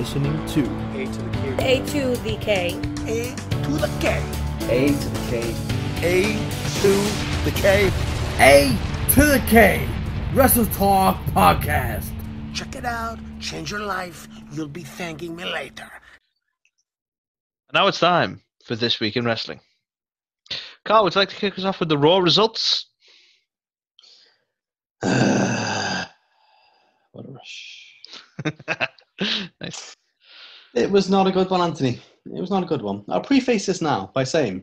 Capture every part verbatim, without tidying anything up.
listening to A to the K. A to the K. A to the K. A to the K. A to the K. A to the K. Wrestle Talk Podcast. Check it out. Change your life. You'll be thanking me later. Now it's time for This Week in Wrestling. Carl, would you like to kick us off with the Raw results? Uh, what a rush. Nice. It was not a good one, Anthony. It was not a good one. I'll preface this now by saying,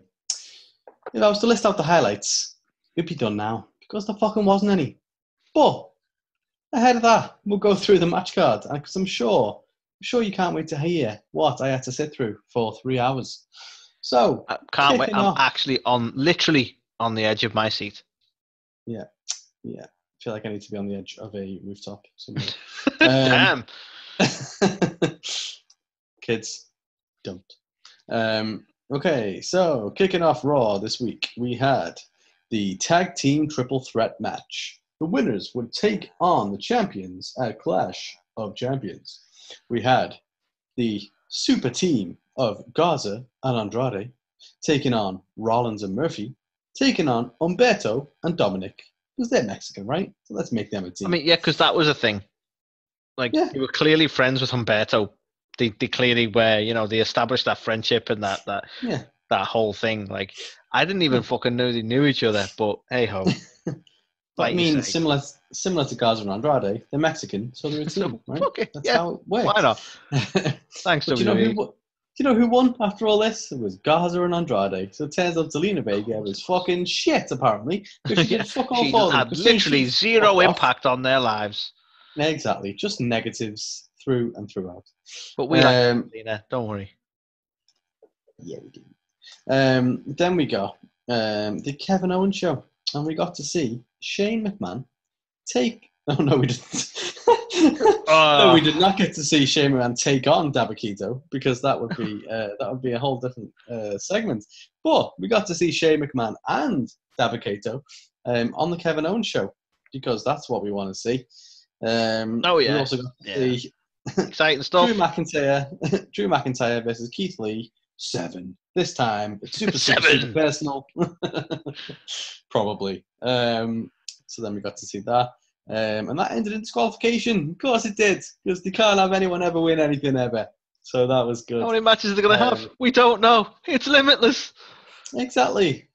if I was to list out the highlights, we'd be done now, because there fucking wasn't any. But ahead of that, we'll go through the match card, because I'm sure... I'm sure you can't wait to hear what I had to sit through for three hours. So I can't wait. I'm off. actually on, literally on the edge of my seat. Yeah, yeah. I feel like I need to be on the edge of a rooftop somewhere. um, Damn. Kids, don't. Um, okay, so kicking off Raw this week, we had the tag team triple threat match. The winners would take on the champions at Clash of Champions. We had the super team of Garza and Andrade taking on Rollins and Murphy, taking on Humberto and Dominic. Because they're Mexican, right? So let's make them a team. I mean, yeah, because that was a thing. Like, yeah. They were clearly friends with Humberto. They, they clearly were, you know, they established that friendship and that that, yeah. that whole thing. Like, I didn't even fucking know they knew each other, but hey-ho. Like I mean, similar similar to Garza and Andrade, they're Mexican, so they're a team, right? Okay, that's yeah, how it works. Why not? Thanks, W W E. You know who, do you know who won after all this? It was Garza and Andrade. So it turns out Zelina Vega was fucking shit, apparently. Because she did fuck all she for them. Had literally zero impact off. on their lives. Exactly. Just negatives through and throughout. But we um, like Zelina, don't worry. Yeah, we do. Um, then we got um, the Kevin Owens show. And we got to see Shane McMahon take... Oh, no, we didn't. uh, no, we did not get to see Shane McMahon take on Dabba-Kato, because that would be uh, that would be a whole different uh, segment. But we got to see Shane McMahon and Dabba-Kato um, on the Kevin Owens show, because that's what we want to see. Um, oh, yeah. We also got to yeah. see... Exciting stuff. Drew McIntyre, Drew McIntyre versus Keith Lee. Seven. This time, it's super, super, super personal. Probably. Um, so then we got to see that. Um, and that ended in disqualification. Of course it did. Because they can't have anyone ever win anything ever. So that was good. How many matches are they going to um, have? We don't know. It's limitless. Exactly.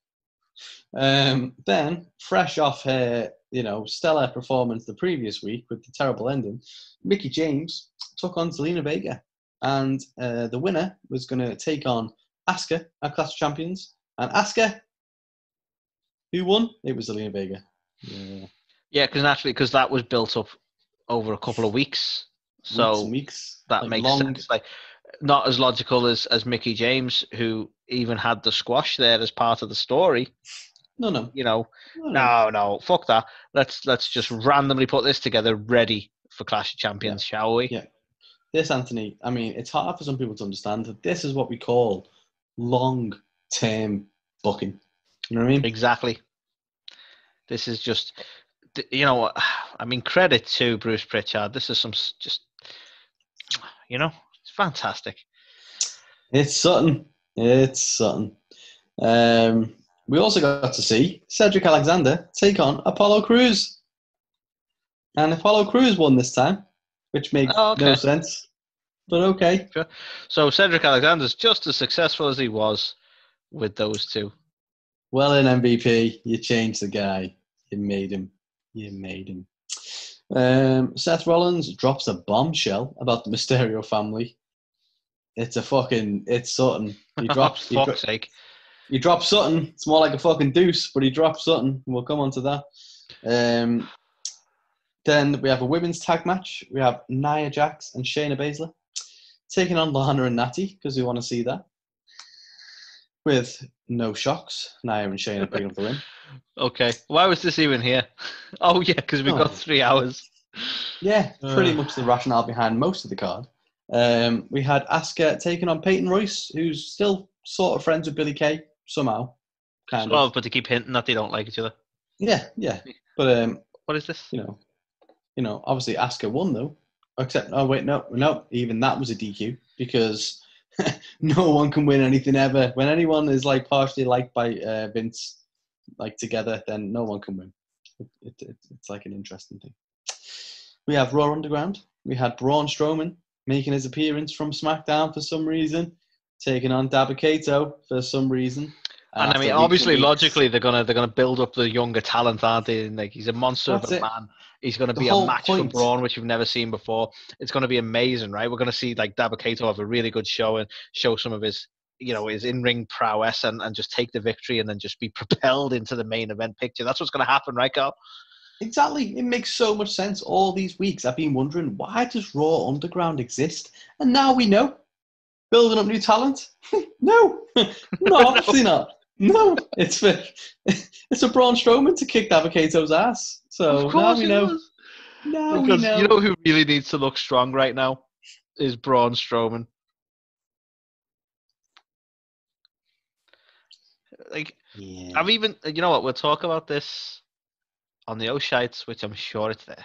Um, then, fresh off her, you know, stellar performance the previous week with the terrible ending, Mickie James took on Zelina Vega. And uh, the winner was going to take on Asuka at Clash of Champions. And Asuka, who won? It was Zelina Vega. Yeah, yeah, because naturally, because that was built up over a couple of weeks. So weeks. that like makes long... sense. Like, not as logical as, as Mickie James, who even had the squash there as part of the story. No, no. You know, no, no, no, no fuck that. Let's let's just randomly put this together, ready for Clash of Champions, yeah. shall we? Yeah. This, Anthony, I mean, it's hard for some people to understand that this is what we call long-term booking. You know what I mean? Exactly. This is just, you know, I mean, credit to Bruce Pritchard. This is some just, you know, it's fantastic. It's something. It's something. Um, we also got to see Cedric Alexander take on Apollo Crews. And Apollo Crews won this time. Which makes oh, okay. no sense, but okay. Sure. So Cedric Alexander's just as successful as he was with those two. Well, in M V P, you changed the guy. You made him. You made him. Um, Seth Rollins drops a bombshell about the Mysterio family. It's a fucking... It's Sutton. He drops... For fuck's sake. He drops Sutton. It's more like a fucking deuce, but he drops Sutton. We'll come on to that. Um... Then we have a women's tag match. We have Nia Jax and Shayna Baszler taking on Lana and Natty, because we want to see that. With no shocks, Nia and Shayna picking up the win. Okay. Why was this even here? Oh, yeah, because we oh. got three hours. Yeah, pretty uh. much the rationale behind most of the card. Um, we had Asuka taking on Peyton Royce, who's still sort of friends with Billy Kay, somehow. Kind sort of. of, but they keep hinting that they don't like each other. Yeah, yeah. But um, what is this? You know. You know, obviously Asuka won, though. Except, oh wait, no, no, even that was a D Q because no one can win anything ever. When anyone is like partially liked by uh, Vince, like together, then no one can win. It, it, it, it's like an interesting thing. We have Raw Underground. We had Braun Strowman making his appearance from SmackDown for some reason, taking on Dabba-Kato for some reason. And I mean, obviously, logically, they're gonna they're gonna build up the younger talent, aren't they? And, like, he's a monster of a man. He's gonna be a match for Braun, which we've never seen before. It's gonna be amazing, right? We're gonna see like Dabba-Kato have a really good show and show some of his, you know, his in-ring prowess and, and just take the victory and then just be propelled into the main event picture. That's what's gonna happen, right, Carl? Exactly. It makes so much sense. All these weeks, I've been wondering, why does Raw Underground exist? And now we know. Building up new talent? No, no, obviously not. No, it's for it's a Braun Strowman to kick Dabba-Kato's ass. So now we know. Now we know. You know who really needs to look strong right now is Braun Strowman. Like, yeah. I've even, you know what? We'll talk about this on the Oshites, which I'm sure it's there.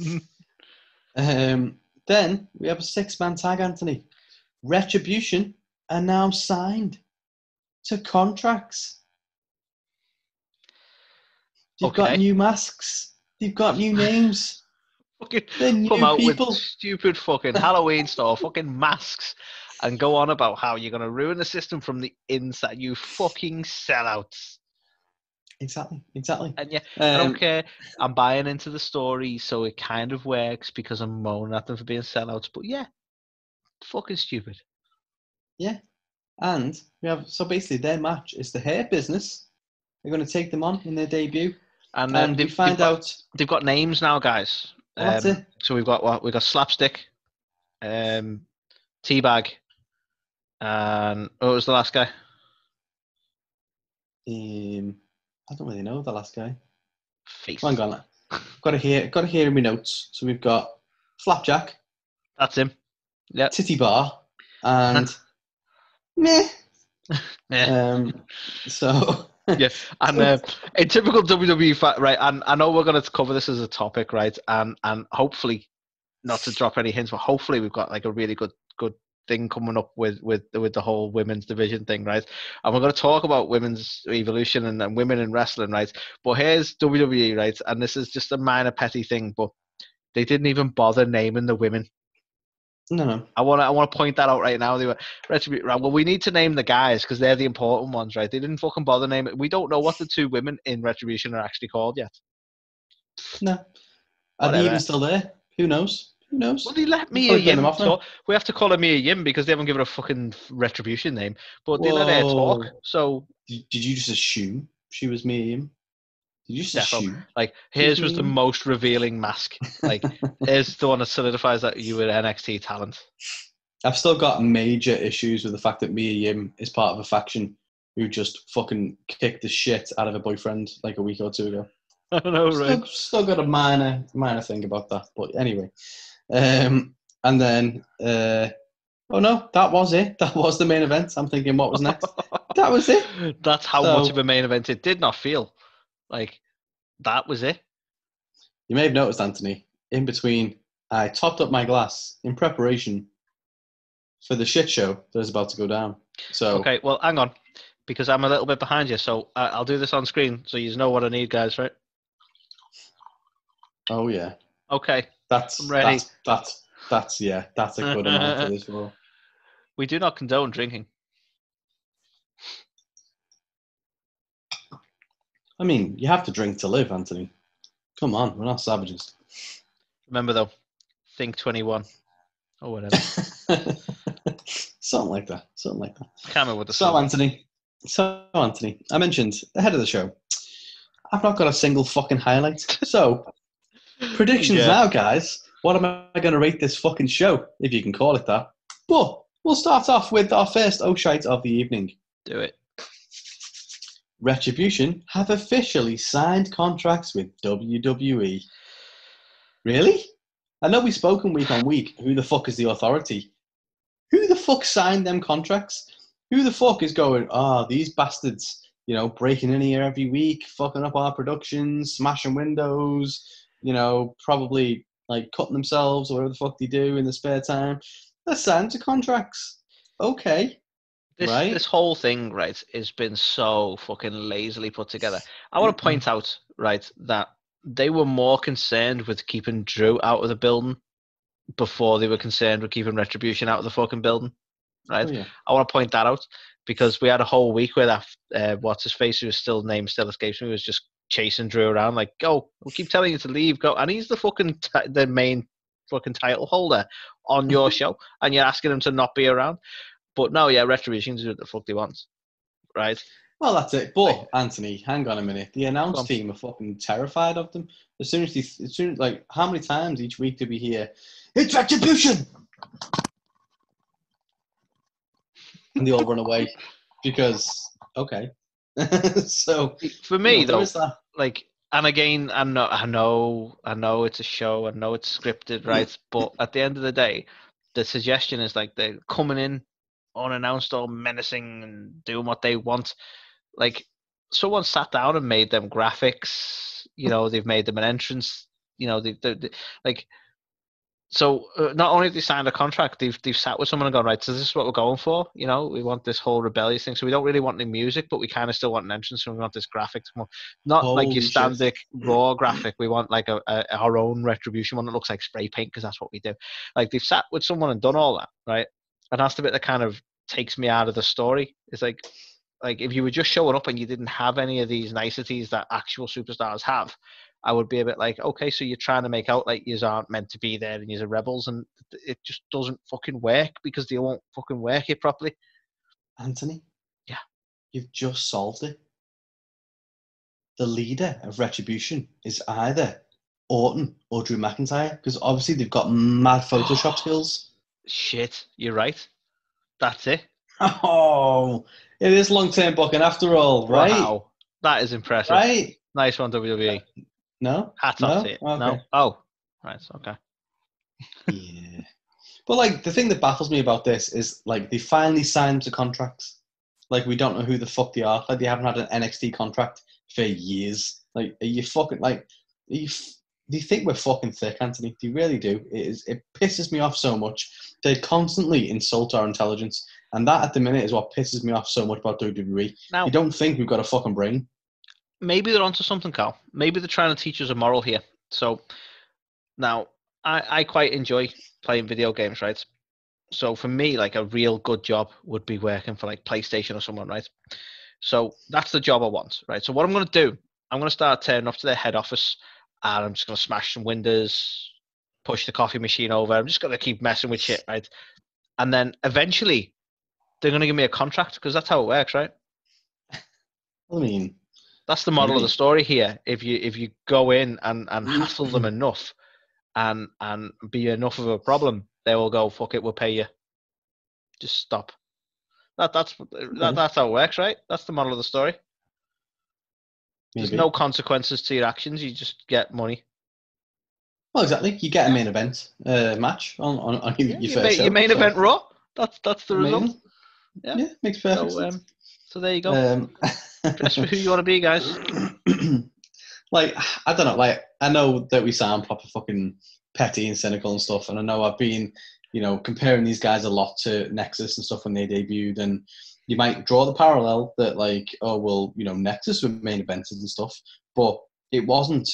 Yeah. um. Then we have a six-man tag. Anthony, Retribution are now signed to contracts. You've okay. got new masks. You've got new names. Fucking new come out people. With stupid fucking Halloween stuff, fucking masks, and go on about how you're going to ruin the system from the inside. You fucking sellouts. Exactly, exactly. And yeah, um, I don't care. I'm buying into the story, so it kind of works because I'm moaning at them for being sellouts. But yeah, fucking stupid. Yeah. And we have, so basically their match is the hair business. They're going to take them on in their debut. And then we find got, out. They've got names now, guys. Um, that's it. So we've got what? We've got Slapstick, um, Teabag, and what was the last guy? Um. I don't really know the last guy. Face. Hang on, got to hear, got to hear in my notes. So we've got Slapjack. That's him. Yeah. Titty Bar and meh. um. So yes, and uh, in typical W W E fact, right? And I know we're going to cover this as a topic, right? And and hopefully, not to drop any hints, but hopefully we've got like a really good good thing coming up with with with the whole women's division thing, right? And we're going to talk about women's evolution and, and women in wrestling, right? But here's W W E, right? And this is just a minor petty thing, but they didn't even bother naming the women. No, no. I want to I want to point that out right now. They were right, well, we need to name the guys because they're the important ones, right? They didn't fucking bother naming. We don't know what the two women in Retribution are actually called yet. No. Are they even still there? Who knows? Who knows? Well, they let Mia Yim talk. We have to call her Mia Yim because they haven't given her a fucking Retribution name. But they Whoa. let her talk. So did, did you just assume she was Mia Yim? Did you just assume? Up. Like, hers was the most revealing mask. Like, here's the one that solidifies that you were N X T talent. I've still got major issues with the fact that Mia Yim is part of a faction who just fucking kicked the shit out of her boyfriend like a week or two ago. I don't know, right? Still, still got a minor, minor thing about that. But anyway. Um, and then, uh, oh no, that was it. That was the main event. I'm thinking, what was next? That was it. That's how so, much of a main event it did not feel. Like, that was it. You may have noticed, Anthony, in between, I topped up my glass in preparation for the shit show that is about to go down. So okay, well, hang on, because I'm a little bit behind you, so I- I'll do this on screen so you know what I need, guys, right? Oh, yeah. Okay. That's ready. That's, that's that's yeah. That's a good amount for this role. We do not condone drinking. I mean, you have to drink to live, Anthony. Come on, we're not savages. Remember though, think twenty-one or whatever. Something like that. Something like that. I can't remember what the so song. Anthony. So Anthony, I mentioned ahead of the show. I've not got a single fucking highlight. So. Predictions yeah. now, guys. What am I going to rate this fucking show, if you can call it that? But we'll start off with our first Oshite of the evening. Do it. Retribution have officially signed contracts with W W E. Really? I know we've spoken week on week. Who the fuck is the authority? Who the fuck signed them contracts? Who the fuck is going, ah, oh, these bastards, you know, breaking in here every week, fucking up our productions, smashing windows, you know, probably like cutting themselves or whatever the fuck they do in the spare time. They're signed to contracts. Okay. This, right? This whole thing, right, has been so fucking lazily put together. I want to point out, right, that they were more concerned with keeping Drew out of the building before they were concerned with keeping Retribution out of the fucking building, right? Oh, yeah. I want to point that out because we had a whole week where that, uh, what's-his-face, whose still name still escapes me, was just chasing Drew around like, go, we'll keep telling you to leave, go. And he's the fucking t- the main fucking title holder on your show, and you're asking him to not be around. But no, yeah, Retribution is what the fuck they want, right? Well, that's it. But like, Anthony, hang on a minute. The announce team are fucking terrified of them. As soon as they, as soon like, how many times each week do we hear, "It's Retribution," and they all run away because okay. So for me, you know, though, like, and again, I know, I know, I know it's a show. I know it's scripted, right? But at the end of the day, the suggestion is like they're coming in unannounced or menacing and doing what they want. Like, someone sat down and made them graphics, you know, they've made them an entrance, you know, they, they, they like, so uh, not only have they signed a contract, they've they've sat with someone and gone, right, so this is what we're going for, you know, we want this whole rebellious thing, so we don't really want any music, but we kind of still want an entrance, and we want this graphic, not Holy like your standard Raw graphic, we want like a, a our own Retribution one that looks like spray paint, because that's what we do. Like, they've sat with someone and done all that, right? And that's the bit that kind of takes me out of the story. It's like, like if you were just showing up and you didn't have any of these niceties that actual superstars have, I would be a bit like, okay, so you're trying to make out like you aren't meant to be there and you're rebels, and it just doesn't fucking work because they won't fucking work it properly. Anthony? Yeah? You've just solved it. The leader of Retribution is either Orton or Drew McIntyre, because obviously they've got mad Photoshop skills. Shit, you're right. That's it. Oh, it is long-term booking after all, right? Wow, that is impressive. Right? Nice one, W W E. Uh, no? Hats no? off to it. Okay. No? Oh, right, okay. Yeah. But, like, the thing that baffles me about this is, like, they finally signed to contracts. Like, we don't know who the fuck they are. Like, they haven't had an N X T contract for years. Like, are you fucking, like, are you... F- They think we're fucking thick, Anthony. They really do. It, is, it pisses me off so much. They constantly insult our intelligence. And that, at the minute, is what pisses me off so much about W W E. Now, you don't think we've got a fucking brain. Maybe they're onto something, Carl. Maybe they're trying to teach us a moral here. So, now, I, I quite enjoy playing video games, right? So, for me, like, a real good job would be working for, like, PlayStation or someone, right? So, that's the job I want, right? So, what I'm going to do, I'm going to start turning up to their head office, and I'm just going to smash some windows, push the coffee machine over. I'm just going to keep messing with shit, right? And then eventually, they're going to give me a contract, because that's how it works, right? I mean... That's the model really? of the story here. If you if you go in and, and hassle them enough and and be enough of a problem, they will go, fuck it, we'll pay you. Just stop. That That's that, that's how it works, right? That's the model of the story. Maybe. There's no consequences to your actions. You just get money. Well, exactly. You get a main event uh, match on on, on yeah, your you first. Your show, main so. event Raw. That's that's the main. result. Yeah. yeah, makes perfect so, sense. Um, so there you go. Um, That's who you want to be, guys. Like, I don't know. Like, I know that we sound proper fucking petty and cynical and stuff, and I know I've been, you know, comparing these guys a lot to Nexus and stuff when they debuted, and you might draw the parallel that, like, oh, well, you know, Nexus were main events and stuff, but it wasn't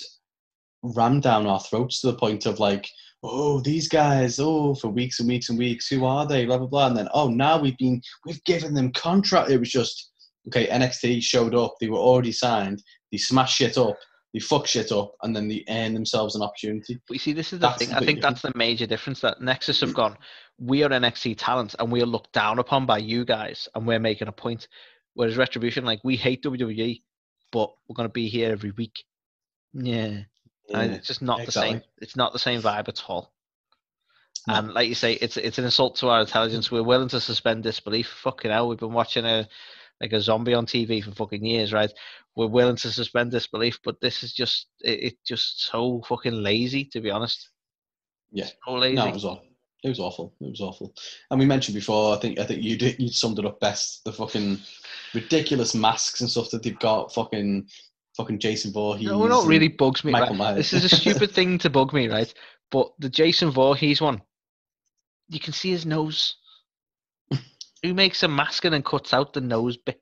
rammed down our throats to the point of, like, oh, these guys, oh, for weeks and weeks and weeks, who are they, blah, blah, blah, and then, oh, now we've been, we've given them contract. It was just, okay, N X T showed up, they were already signed, they smashed shit up, they fuck shit up, and then they earn themselves an opportunity. But you see, this is the that's thing, I think different. that's the major difference, that Nexus have gone, we are N X T talent and we are looked down upon by you guys and we're making a point. Whereas Retribution, like, we hate W W E, but we're going to be here every week. Yeah. yeah and it's just not exactly. the same. It's not the same vibe at all. No. And like you say, it's it's an insult to our intelligence. We're willing to suspend disbelief. Fucking hell, we've been watching a like a zombie on T V for fucking years, right? We're willing to suspend disbelief, but this is just, it's it just so fucking lazy, to be honest. Yeah. So lazy. No, it was all. It was awful. It was awful. And we mentioned before, I think I think you did, you summed it up best, the fucking ridiculous masks and stuff that they've got, fucking fucking Jason Voorhees. No, not really bugs me. Right? This is a stupid thing to bug me, right? But the Jason Voorhees one, you can see his nose. Who makes a mask and then cuts out the nose bit?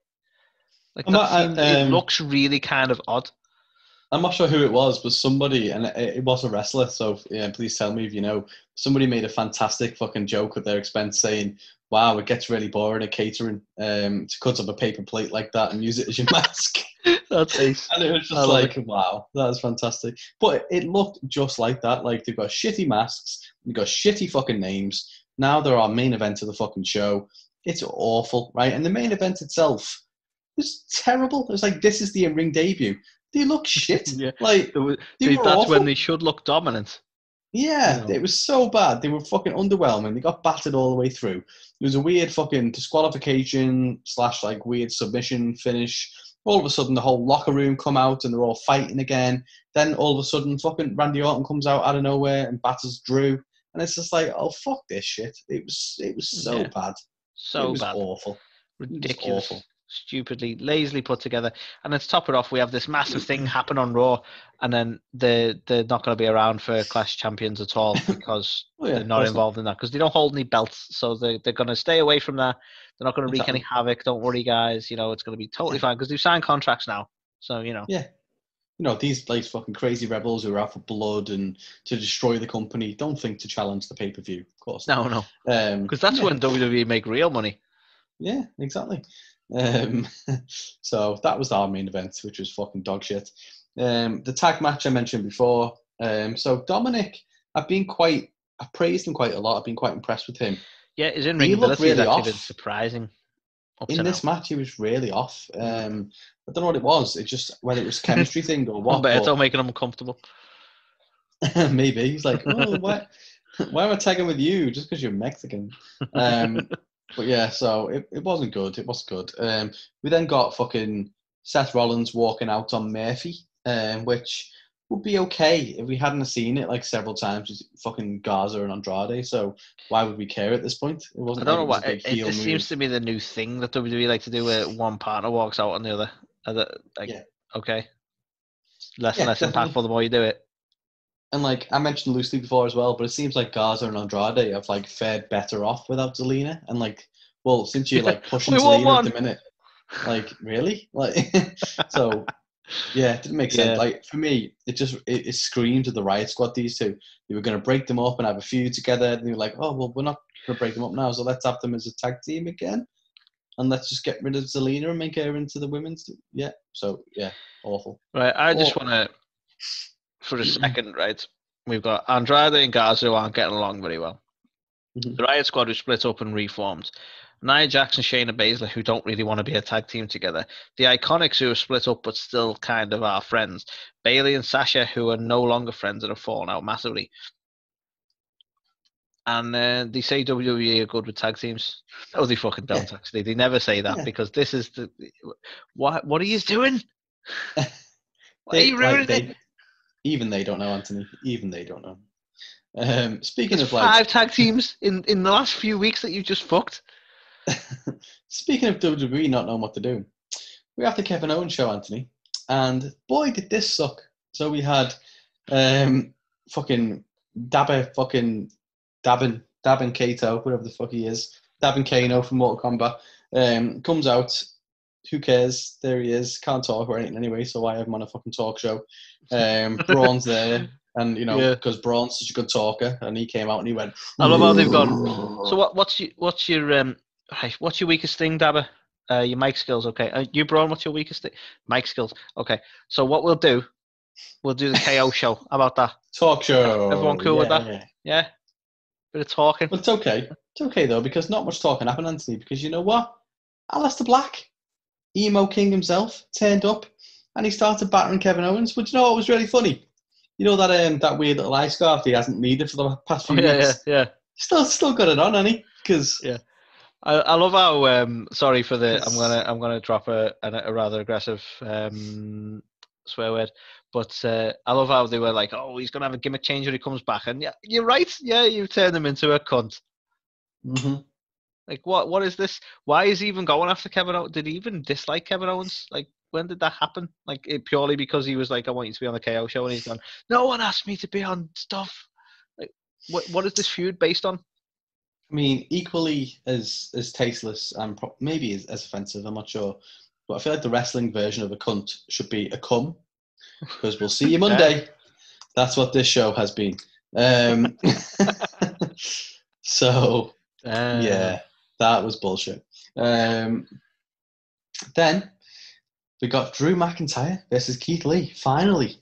Like that's, not, I, um, it looks really kind of odd. I'm not sure who it was, but somebody, and it, it was a wrestler, so yeah, please tell me if you know. Somebody made a fantastic fucking joke at their expense saying, wow, it gets really boring at catering um, to cut up a paper plate like that and use it as your mask. That's ace. And it was just I like, like wow, that is fantastic. But it looked just like that. Like, they've got shitty masks, they've got shitty fucking names. Now they're our main event of the fucking show. It's awful, right? And the main event itself was terrible. It was like, this is the in-ring debut. They look shit. Yeah. Like, was, they they, that's awful. When they should look dominant. Yeah, no. It was so bad. They were fucking underwhelming. They got battered all the way through. It was a weird fucking disqualification slash like weird submission finish. All of a sudden, the whole locker room come out and they're all fighting again. Then all of a sudden, fucking Randy Orton comes out out of nowhere and batters Drew. And it's just like, oh fuck this shit. It was it was so yeah. bad. So it was bad. Awful. Ridiculous. Awful. Stupidly, lazily put together. And then to top it off, we have this massive thing happen on Raw, and then they're, they're not going to be around for Clash of Champions at all because oh, yeah, they're not involved in that because they don't hold any belts. So they're, they're going to stay away from that. They're not going to wreak any havoc. Don't worry, guys. You know, it's going to be totally fine because they've signed contracts now. So, you know. Yeah. You know, these like fucking crazy rebels who are out for blood and to destroy the company don't think to challenge the pay-per-view, of course. No, no. Because um, that's yeah. when W W E make real money. Yeah, exactly. Um, so that was our main event, which was fucking dog shit. Um, the tag match I mentioned before. Um, so Dominic, I've been quite, I've praised him quite a lot. I've been quite impressed with him. Yeah, his in ring ability has actually been surprising. In this match, he was really off. Um, I don't know what it was. It just whether it was a chemistry thing or what. But it's all making him uncomfortable. Maybe he's like, oh, why, why am I tagging with you just because you're Mexican? Um. But yeah, so it, it wasn't good. It wasn't good. Um, we then got fucking Seth Rollins walking out on Murphy, um, which would be okay if we hadn't seen it like several times with fucking Garza and Andrade. So why would we care at this point? It wasn't. I don't know why. It, it, it seems to be the new thing that W W E like to do, where one partner walks out on the other. Like, yeah. Okay. Less yeah, and less definitely. Impactful the more you do it. And like I mentioned loosely before as well, but it seems like Garza and Andrade have like fared better off without Zelina. And like, well, since you're like pushing Zelina at the minute, like really, like so, yeah, it didn't make sense. Yeah. Like for me, it just it, it screamed at the Riot Squad. These two, they were going to break them up and have a feud together, and they were like, oh well, we're not going to break them up now, so let's have them as a tag team again, and let's just get rid of Zelina and make her into the women's. Yeah, so yeah, awful. Right, I just want to. For a second, right? We've got Andrade and Garza who aren't getting along very well. Mm-hmm. The Riot Squad who split up and reformed. Nia Jax and Shayna Baszler who don't really want to be a tag team together. The Iconics who are split up but still kind of are friends. Bayley and Sasha who are no longer friends and have fallen out massively. And uh, they say W W E are good with tag teams. Oh, they fucking don't yeah. actually. They never say that yeah. because this is the what? What are you doing? Why are you ruining it? Even they don't know, Anthony. Even they don't know. Um, speaking There's of like five tag teams in, in the last few weeks that you just fucked. Speaking of W W E not knowing what to do, we have the Kevin Owens show, Anthony, and boy did this suck. So we had um, fucking Dabba, fucking Dabbin, Dabba-Kato, whatever the fuck he is, Dabba-Kato from Mortal Kombat, um, comes out. Who cares? There he is. Can't talk or anything anyway, so I have him on a fucking talk show. Um, Braun's there, and you know because yeah. Braun's such a good talker, and he came out and he went. I love how they've gone. So what? What's your what's your um? What's your weakest thing, Dabba? Uh, your mic skills, okay? Uh, you, Braun, what's your weakest thing? Mic skills, okay? So what we'll do? We'll do the K O show. How about that? Talk show. Everyone cool yeah, with that? Yeah. yeah. Bit of talking. Well, it's okay. It's okay though because not much talking happened, Anthony. Because you know what? Aleister Black. Emo King himself turned up and he started battering Kevin Owens, which you know what was really funny? You know that um, that weird little eye scarf he hasn't needed for the past few yeah, minutes? Yeah, yeah. Still still got it on, hasn't he? Cause yeah. I, I love how um, sorry for the I'm gonna I'm gonna drop a a rather aggressive um, swear word. But uh, I love how they were like, oh, he's gonna have a gimmick change when he comes back, and yeah, you're right, yeah, you turned him into a cunt. Mm-hmm. Like, what? What is this? Why is he even going after Kevin Owens? Did he even dislike Kevin Owens? Like, when did that happen? Like, it purely because he was like, I want you to be on the K O show, and he's gone, no one asked me to be on stuff. Like, what what is this feud based on? I mean, equally as as tasteless and pro- maybe as, as offensive, I'm not sure, but I feel like the wrestling version of a cunt should be a cum, because we'll see you Monday. Yeah. That's what this show has been. Um, so, um. yeah, that was bullshit. Um, then we got Drew McIntyre versus Keith Lee. Finally,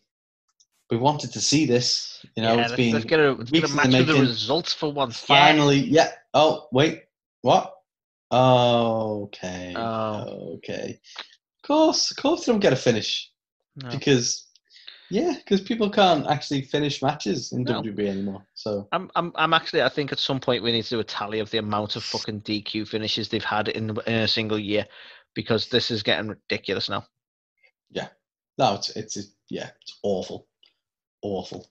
we wanted to see this. You know, yeah, it's let's, been let's get a, let's weeks get a match with the results for once. Finally, yeah. yeah. Oh wait, what? Okay, oh. okay. Of course, of course, they don't get a finish no. because. Yeah, because people can't actually finish matches in no. W W E anymore. So I'm, I'm, I'm actually. I think at some point we need to do a tally of the amount of fucking D Q finishes they've had in, in a single year, because this is getting ridiculous now. Yeah, no, it's it's it, yeah, it's awful, awful.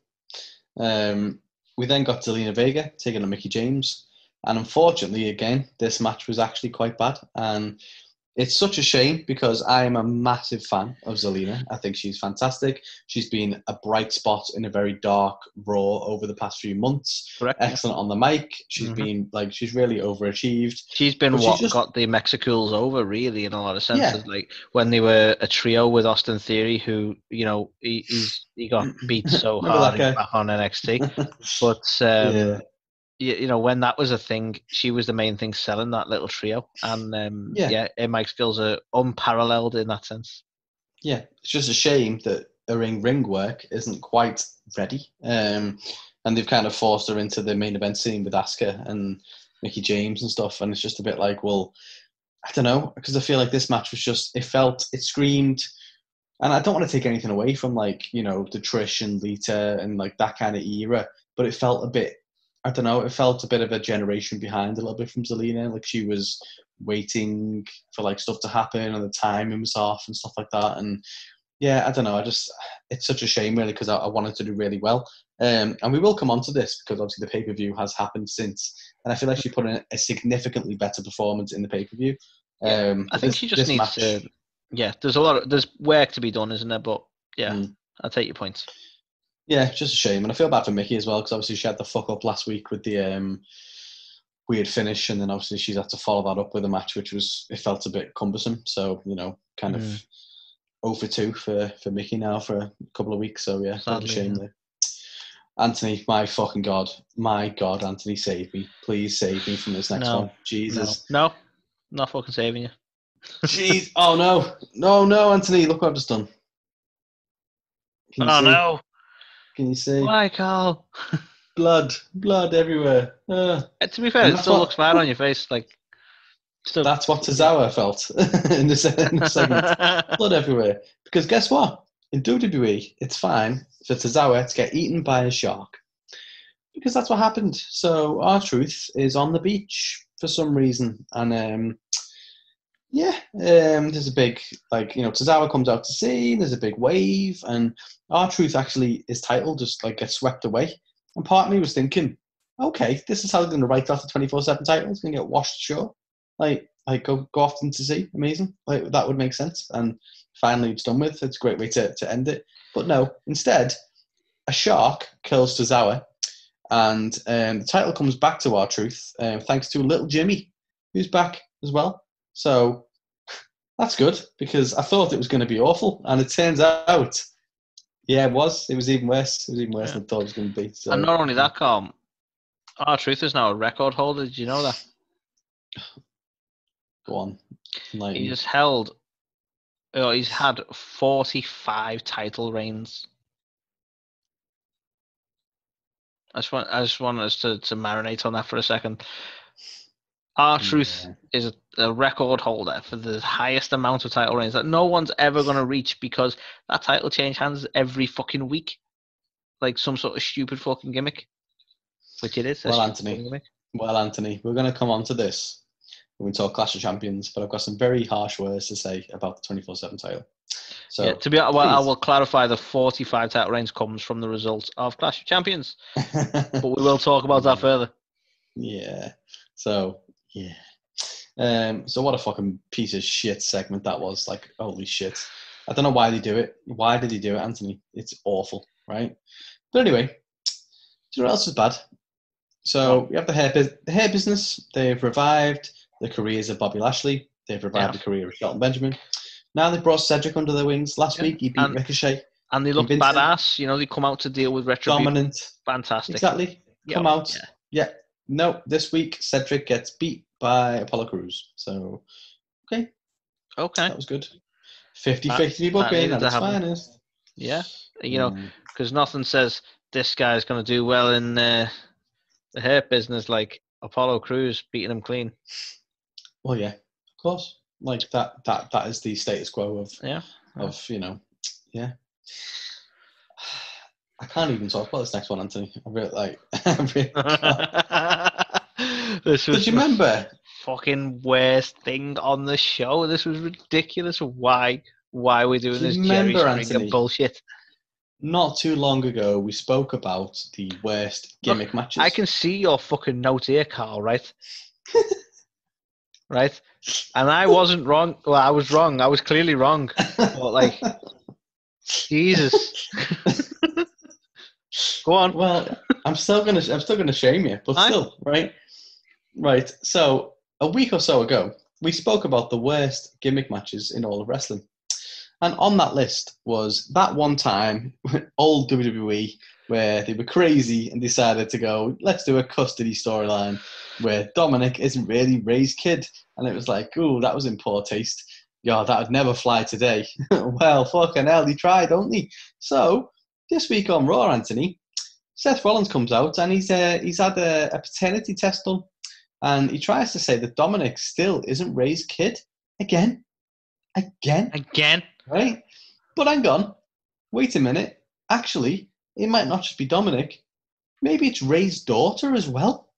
Um, we then got Zelina Vega taking on Mickie James, and unfortunately, again, this match was actually quite bad, and it's such a shame because I am a massive fan of Zelina. I think she's fantastic. She's been a bright spot in a very dark Raw over the past few months. Correct. Excellent on the mic. She's mm-hmm. been like, she's really overachieved. She's been but what she's just... got the Mexicools over, really, in a lot of senses. Yeah. Like when they were a trio with Austin Theory, who, you know, he he's, he got beat so hard he back on N X T. But um, yeah. you know, when that was a thing, she was the main thing selling that little trio. And um, yeah. yeah, her mic skills are unparalleled in that sense. Yeah, it's just a shame that her ring work isn't quite ready. Um, and they've kind of forced her into the main event scene with Asuka and Mickie James and stuff. And it's just a bit like, well, I don't know, because I feel like this match was just, it felt, it screamed... And I don't want to take anything away from, like, you know, the Trish and Lita and, like, that kind of era. But it felt a bit... I don't know, it felt a bit of a generation behind a little bit from Zelina. Like, she was waiting for, like, stuff to happen and the timing was off and stuff like that. And yeah, I don't know. I just, it's such a shame, really, because I, I wanted to do really well. Um, and we will come on to this because obviously the pay-per-view has happened since. And I feel like she put in a significantly better performance in the pay-per-view. Um, I think this, she just needs match... to, yeah, there's a lot of, there's work to be done, isn't there? But yeah, mm. I'll take your point. Yeah, just a shame. And I feel bad for Mickie as well, because obviously she had the fuck-up last week with the um, weird finish, and then obviously she's had to follow that up with a match, which was, it felt a bit cumbersome. So, you know, kind mm. of oh for two for, for Mickie now for a couple of weeks. So, yeah, that's a shame yeah. there. Anthony, my fucking God. My God, Anthony, save me. Please save me from this next no. one. Jesus. No. no, not fucking saving you. Jeez. Oh, no. No, no, Anthony, look what I've just done. Can oh, no. Can you see? Why, Carl? Blood, blood everywhere. Uh, to be fair, it still what, looks bad on your face. Like, still, that's what Tozawa felt in the segment. Blood everywhere. Because guess what? In W W E, it's fine for Tozawa to get eaten by a shark, because that's what happened. So R-Truth is on the beach for some reason, and um, yeah, um, there's a big, like, you know, Tozawa comes out to sea. There's a big wave, and R-Truth actually, his title just, like, gets swept away. And part of me was thinking, okay, this is how they're going to write off the twenty-four seven title. It's going to get washed ashore. Like, like go, go off into sea. Amazing. Like, that would make sense. And finally, it's done with. It's a great way to, to end it. But no, instead, a shark kills Tozawa, and um, the title comes back to R-Truth, uh, thanks to Little Jimmy, who's back as well. So that's good, because I thought it was going to be awful, and it turns out, yeah, it was. It was even worse. It was even worse yeah. than I thought it was going to be. So. And not only that, Carl, R-Truth is now a record holder. Did you know that? Go on. Enlighten. He has held, oh, he's had forty-five title reigns. I just want, I just want us to, to marinate on that for a second. R-Truth yeah. is a record holder for the highest amount of title reigns that no one's ever going to reach, because that title change hands every fucking week, like some sort of stupid fucking gimmick, which it is. Well, Anthony, well, Anthony, we're going to come on to this when we talk Clash of Champions, but I've got some very harsh words to say about the twenty-four seven title. So yeah, to be well, I will clarify the forty-five title reigns comes from the results of Clash of Champions, but we will talk about that further. Yeah. So. Yeah. Um, so what a fucking piece of shit segment that was. Like, holy shit. I don't know why they do it. Why did he do it, Anthony? It's awful, right? But anyway, do you know what else is bad? So we have the hair, the hair business. They've revived the careers of Bobby Lashley. They've revived yeah. the career of Shelton Benjamin. Now they've brought Cedric under their wings. Last yeah. week he beat and, Ricochet. And they look Vincent. badass. You know, they come out to deal with Retribution. Dominant. Fantastic. Exactly. Come Yo, out. Yeah. yeah. No, this week Cedric gets beat by Apollo Crews. So, okay. Okay. That was good. fifty fifty booking at its finest. Yeah. You know, because mm. nothing says this guy's going to do well in uh, the hair business like Apollo Crews beating him clean. Well, yeah. Of course. Like, that that, that is the status quo of, yeah. of you know, yeah. I can't even talk about this next one, Anthony. I really, like... I really this was Did you remember? Fucking worst thing on the show. This was ridiculous. Why? Why are we doing do this remember, Jerry Springer Anthony, bullshit? Not too long ago, we spoke about the worst gimmick Look, matches. I can see your fucking note here, Carl, right? Right? And I wasn't wrong. Well, I was wrong. I was clearly wrong. But, like... Jesus. Go on. Well, I'm still gonna, I'm still gonna shame you, but Hi. still, right, right. So a week or so ago, we spoke about the worst gimmick matches in all of wrestling, and on that list was that one time, old W W E, where they were crazy and decided to go, let's do a custody storyline where Dominic isn't really Ray's kid, and it was like, ooh, that was in poor taste. Yeah, that would never fly today. Well, fucking hell, they try, don't they? So this week on Raw, Anthony, Seth Rollins comes out and he's uh, he's had a, a paternity test done, and he tries to say that Dominic still isn't Ray's kid again, again, again, right? But hang on, wait a minute. Actually, it might not just be Dominic. Maybe it's Ray's daughter as well.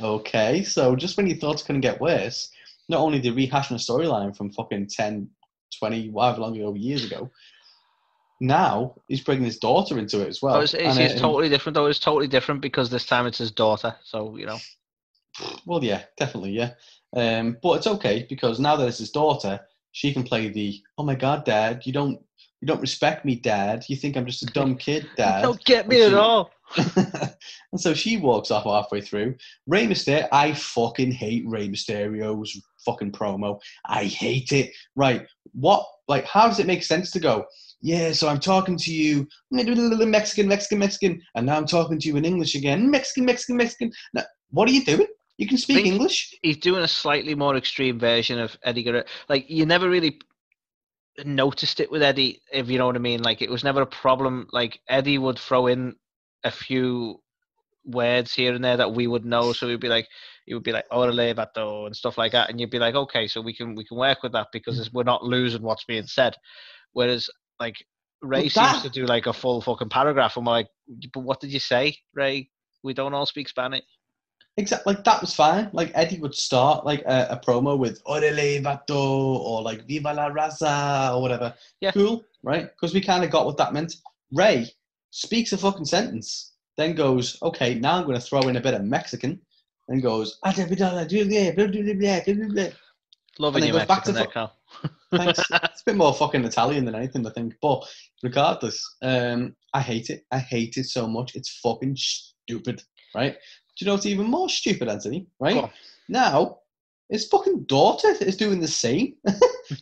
Okay, so just when you thought it couldn't get worse. Not only did rehashing a storyline from fucking ten, twenty, however long ago, years ago, now he's bringing his daughter into it as well. Oh, it's it's, and, it's uh, totally different, though. It's totally different because this time it's his daughter. So, you know. Well, yeah, definitely, yeah. Um, but it's okay because now that it's his daughter, she can play the, oh, my God, Dad, you don't you don't respect me, Dad. You think I'm just a dumb kid, Dad. You don't get me and at she, all. And so she walks off halfway through. Rey Mysterio, I fucking hate Rey Mysterio's fucking promo. I hate it. Right. What, like, how does it make sense to go, yeah, so I'm talking to you, Mexican, Mexican, Mexican, and now I'm talking to you in English again, Mexican, Mexican, Mexican. Now, what are you doing? You can speak English. He's doing a slightly more extreme version of Eddie Guerrero. Like, you never really noticed it with Eddie, if you know what I mean. Like, it was never a problem. Like, Eddie would throw in a few words here and there that we would know, so we'd be like, it would be like "orale vato" and stuff like that, and you'd be like, okay, so we can we can work with that because we're not losing what's being said. Whereas like Ray seems to do like a full fucking paragraph, and we're like, but what did you say, Ray? We don't all speak Spanish. Exactly. Like that was fine. Like Eddie would start like a, a promo with "orale vato" or like "viva la raza" or whatever. Yeah. Cool, right? Because we kind of got what that meant. Ray speaks a fucking sentence, then goes, okay, now I'm going to throw in a bit of Mexican, then goes, loving and then you goes back to there, Carl. Thanks. It's a bit more fucking Italian than anything, I think. But regardless, um, I hate it. I hate it so much. It's fucking stupid, right? Do you know what's even more stupid, Anthony? Right? Cool. Now, his fucking daughter is doing the same.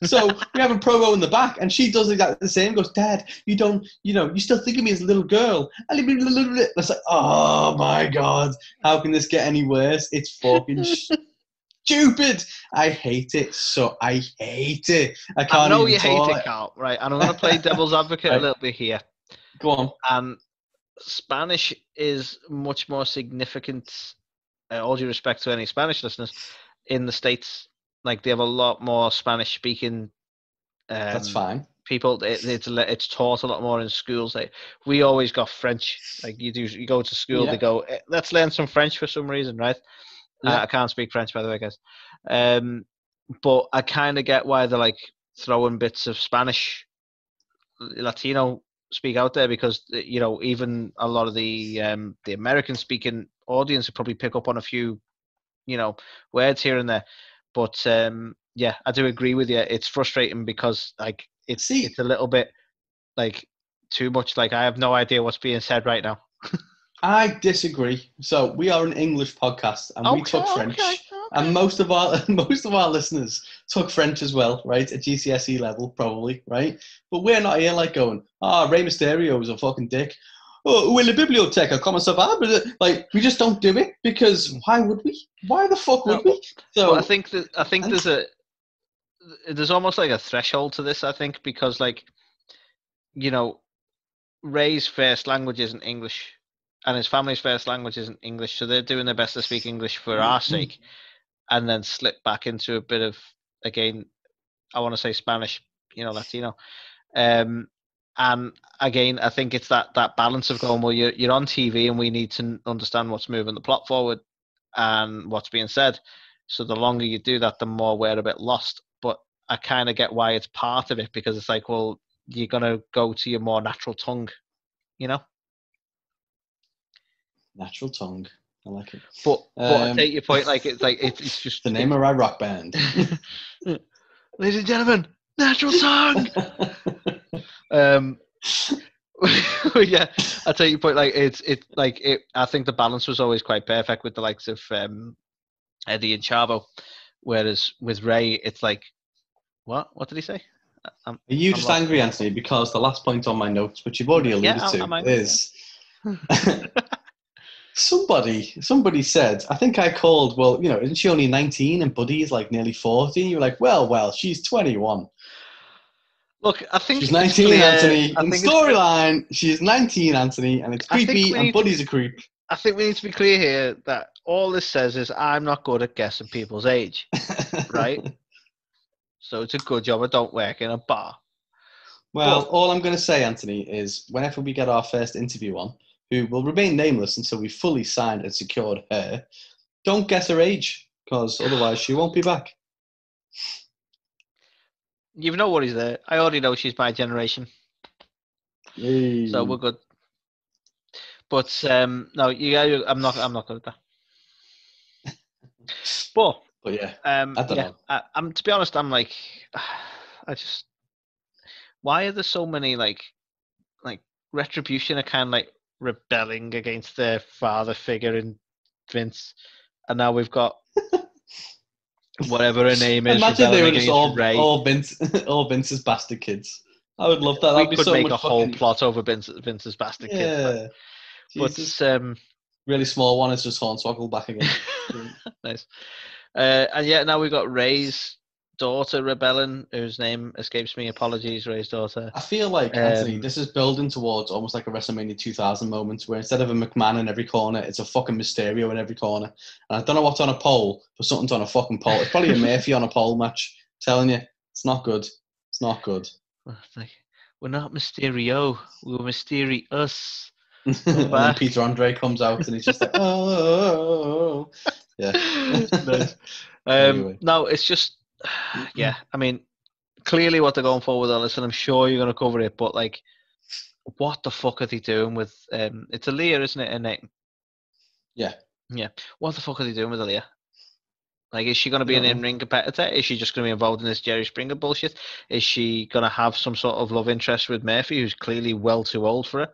So we have a promo in the back, and she does exactly the same. Goes, Dad, you don't, you know, you still think of me as a little girl. And it's like, oh my God, how can this get any worse? It's fucking stupid. I hate it. So I hate it. I can't. I know even you hate it, it, Carl. Right, and I'm going to play devil's advocate right. a little bit here. Go on. Um, Spanish is much more significant. Uh, all due respect to any Spanish listeners. In the States, like they have a lot more Spanish-speaking. Um, That's fine. People, it, it's it's taught a lot more in schools. Like we always got French. Like you do, you go to school, yeah. they go, let's learn some French for some reason, right? Yeah. Uh, I can't speak French, by the way, guys. Um, but I kind of get why they're like throwing bits of Spanish, Latino speak out there because you know even a lot of the um, the American-speaking audience would probably pick up on a few. You know, words here and there, but um, yeah, I do agree with you. It's frustrating because like it's See, it's a little bit like too much. Like I have no idea what's being said right now. I disagree. So we are an English podcast, and okay, we took French, okay, okay. and most of our most of our listeners took French as well, right? At G C S E level, probably, right? But we're not here like going, ah, oh, Rey Mysterio is a fucking dick. Oh, will the biblioteca come and survive? Like, we just don't do it because why would we? Why the fuck would no, we? So well, I think that I think and, there's a there's almost like a threshold to this. I think because like, you know, Rey's first language isn't English. And his family's first language isn't English, so they're doing their best to speak English for our sake, and then slip back into a bit of, again, I want to say Spanish, you know, Latino. Um, and again, I think it's that that balance of going, well, you're, you're on T V and we need to understand what's moving the plot forward and what's being said. So the longer you do that, the more we're a bit lost. But I kind of get why it's part of it, because it's like, well, you're going to go to your more natural tongue, you know? Natural tongue, I like it. But, but um, I take your point. Like it's like it's, it's just the name it, of our rock band. Ladies and gentlemen, natural tongue. um, yeah, I take your point. Like it's it like it. I think the balance was always quite perfect with the likes of um, Eddie and Chavo, whereas with Rey, it's like, what? What did he say? I'm, Are you I'm just lost. angry, Anthony? Because the last point on my notes, which you've already alluded yeah, to, I'm, I'm is. Somebody, somebody said, I think I called, well, you know, isn't she only nineteen and Buddy's like nearly forty? You were like, well, well, she's twenty-one. Look, I think she's nineteen, clear. Anthony. I In storyline, she's nineteen, Anthony, and it's creepy and Buddy's to, a creep. I think we need to be clear here that all this says is I'm not good at guessing people's age, right? So it's a good job I don't work in a bar. Well, but, all I'm going to say, Anthony, is whenever we get our first interview on, who will remain nameless until we fully signed and secured her, don't guess her age, because otherwise she won't be back. You've no worries there. I already know she's my generation. Yay. So we're good. But um, no, you, I'm not I'm not good at that. But, but yeah, um, I don't yeah, know. I, I'm, to be honest, I'm like, I just, why are there so many like, like Retribution are kind of like, rebelling against their father figure in Vince, and now we've got whatever her name is. Imagine they were just all Rey. all Vince, all Vince's bastard kids. I would love that. That'd we be could so make a whole fucking... plot over Vince, Vince's bastard yeah. kids. But, but um, really small one is just Hornswoggle back again. Nice. Uh, and yeah, now we've got Rey's daughter rebelling, whose name escapes me. Apologies, Rey's daughter. I feel like, Anthony, um, this is building towards almost like a WrestleMania two thousand moment where instead of a McMahon in every corner, it's a fucking Mysterio in every corner. And I don't know what's on a pole, but something's on a fucking pole. It's probably a Murphy on a pole match. I'm telling you, it's not good. It's not good. We're not Mysterio. We're Mysterious. And then Peter Andre comes out and he's just like, oh. Yeah. Nice. um, anyway. No, it's just... Yeah, I mean, clearly what they're going for with all this, and I'm sure you're going to cover it, but, like, what the fuck are they doing with... Um, it's Aaliyah, isn't it, her name? Yeah. Yeah. What the fuck are they doing with Aaliyah? Like, is she going to be an in-ring competitor? Is she just going to be involved in this Jerry Springer bullshit? Is she going to have some sort of love interest with Murphy, who's clearly well too old for her?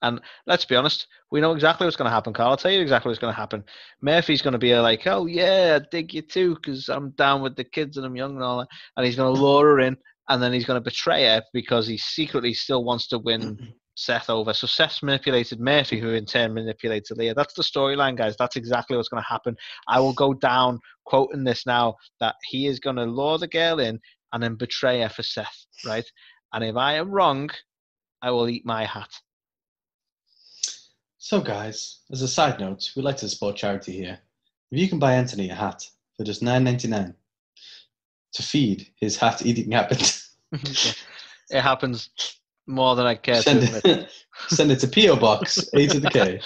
And let's be honest, we know exactly what's going to happen, Carl. I'll tell you exactly what's going to happen. Murphy's going to be like, oh, yeah, I dig you too because I'm down with the kids and I'm young and all that. And he's going to lure her in and then he's going to betray her because he secretly still wants to win Seth over. So Seth's manipulated Murphy, who in turn manipulates Aaliyah. That's the storyline, guys. That's exactly what's going to happen. I will go down quoting this now that he is going to lure the girl in and then betray her for Seth, right? And if I am wrong, I will eat my hat. So guys, as a side note, we'd like to support charity here. If you can buy Anthony a hat for just nine ninety-nine to feed his hat eating habit. It happens more than I care send to admit. Send it to P O Box, A to the K.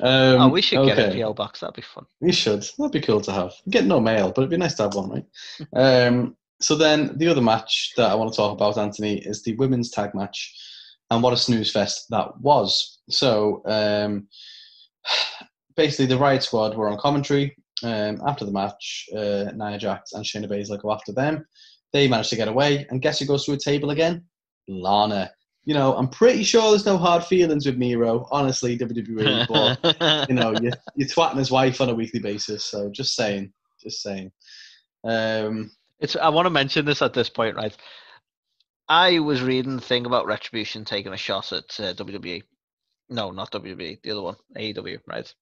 Um, oh, we should okay. get a P O Box, that'd be fun. We should, that'd be cool to have. You get no mail, but it'd be nice to have one, right? um, so then the other match that I want to talk about, Anthony, is the women's tag match. And what a snooze fest that was. So, um, basically, the Riot Squad were on commentary. Um, after the match, uh, Nia Jax and Shayna Baszler go after them. They manage to get away, and guess who goes through a table again? Lana. You know, I'm pretty sure there's no hard feelings with Miro, honestly, W W E, but, you know, you're, you're twatting his wife on a weekly basis, so just saying, just saying. Um, it's. I want to mention this at this point, right? I was reading the thing about Retribution taking a shot at uh, W W E. No, not W W E, the other one, A E W, right?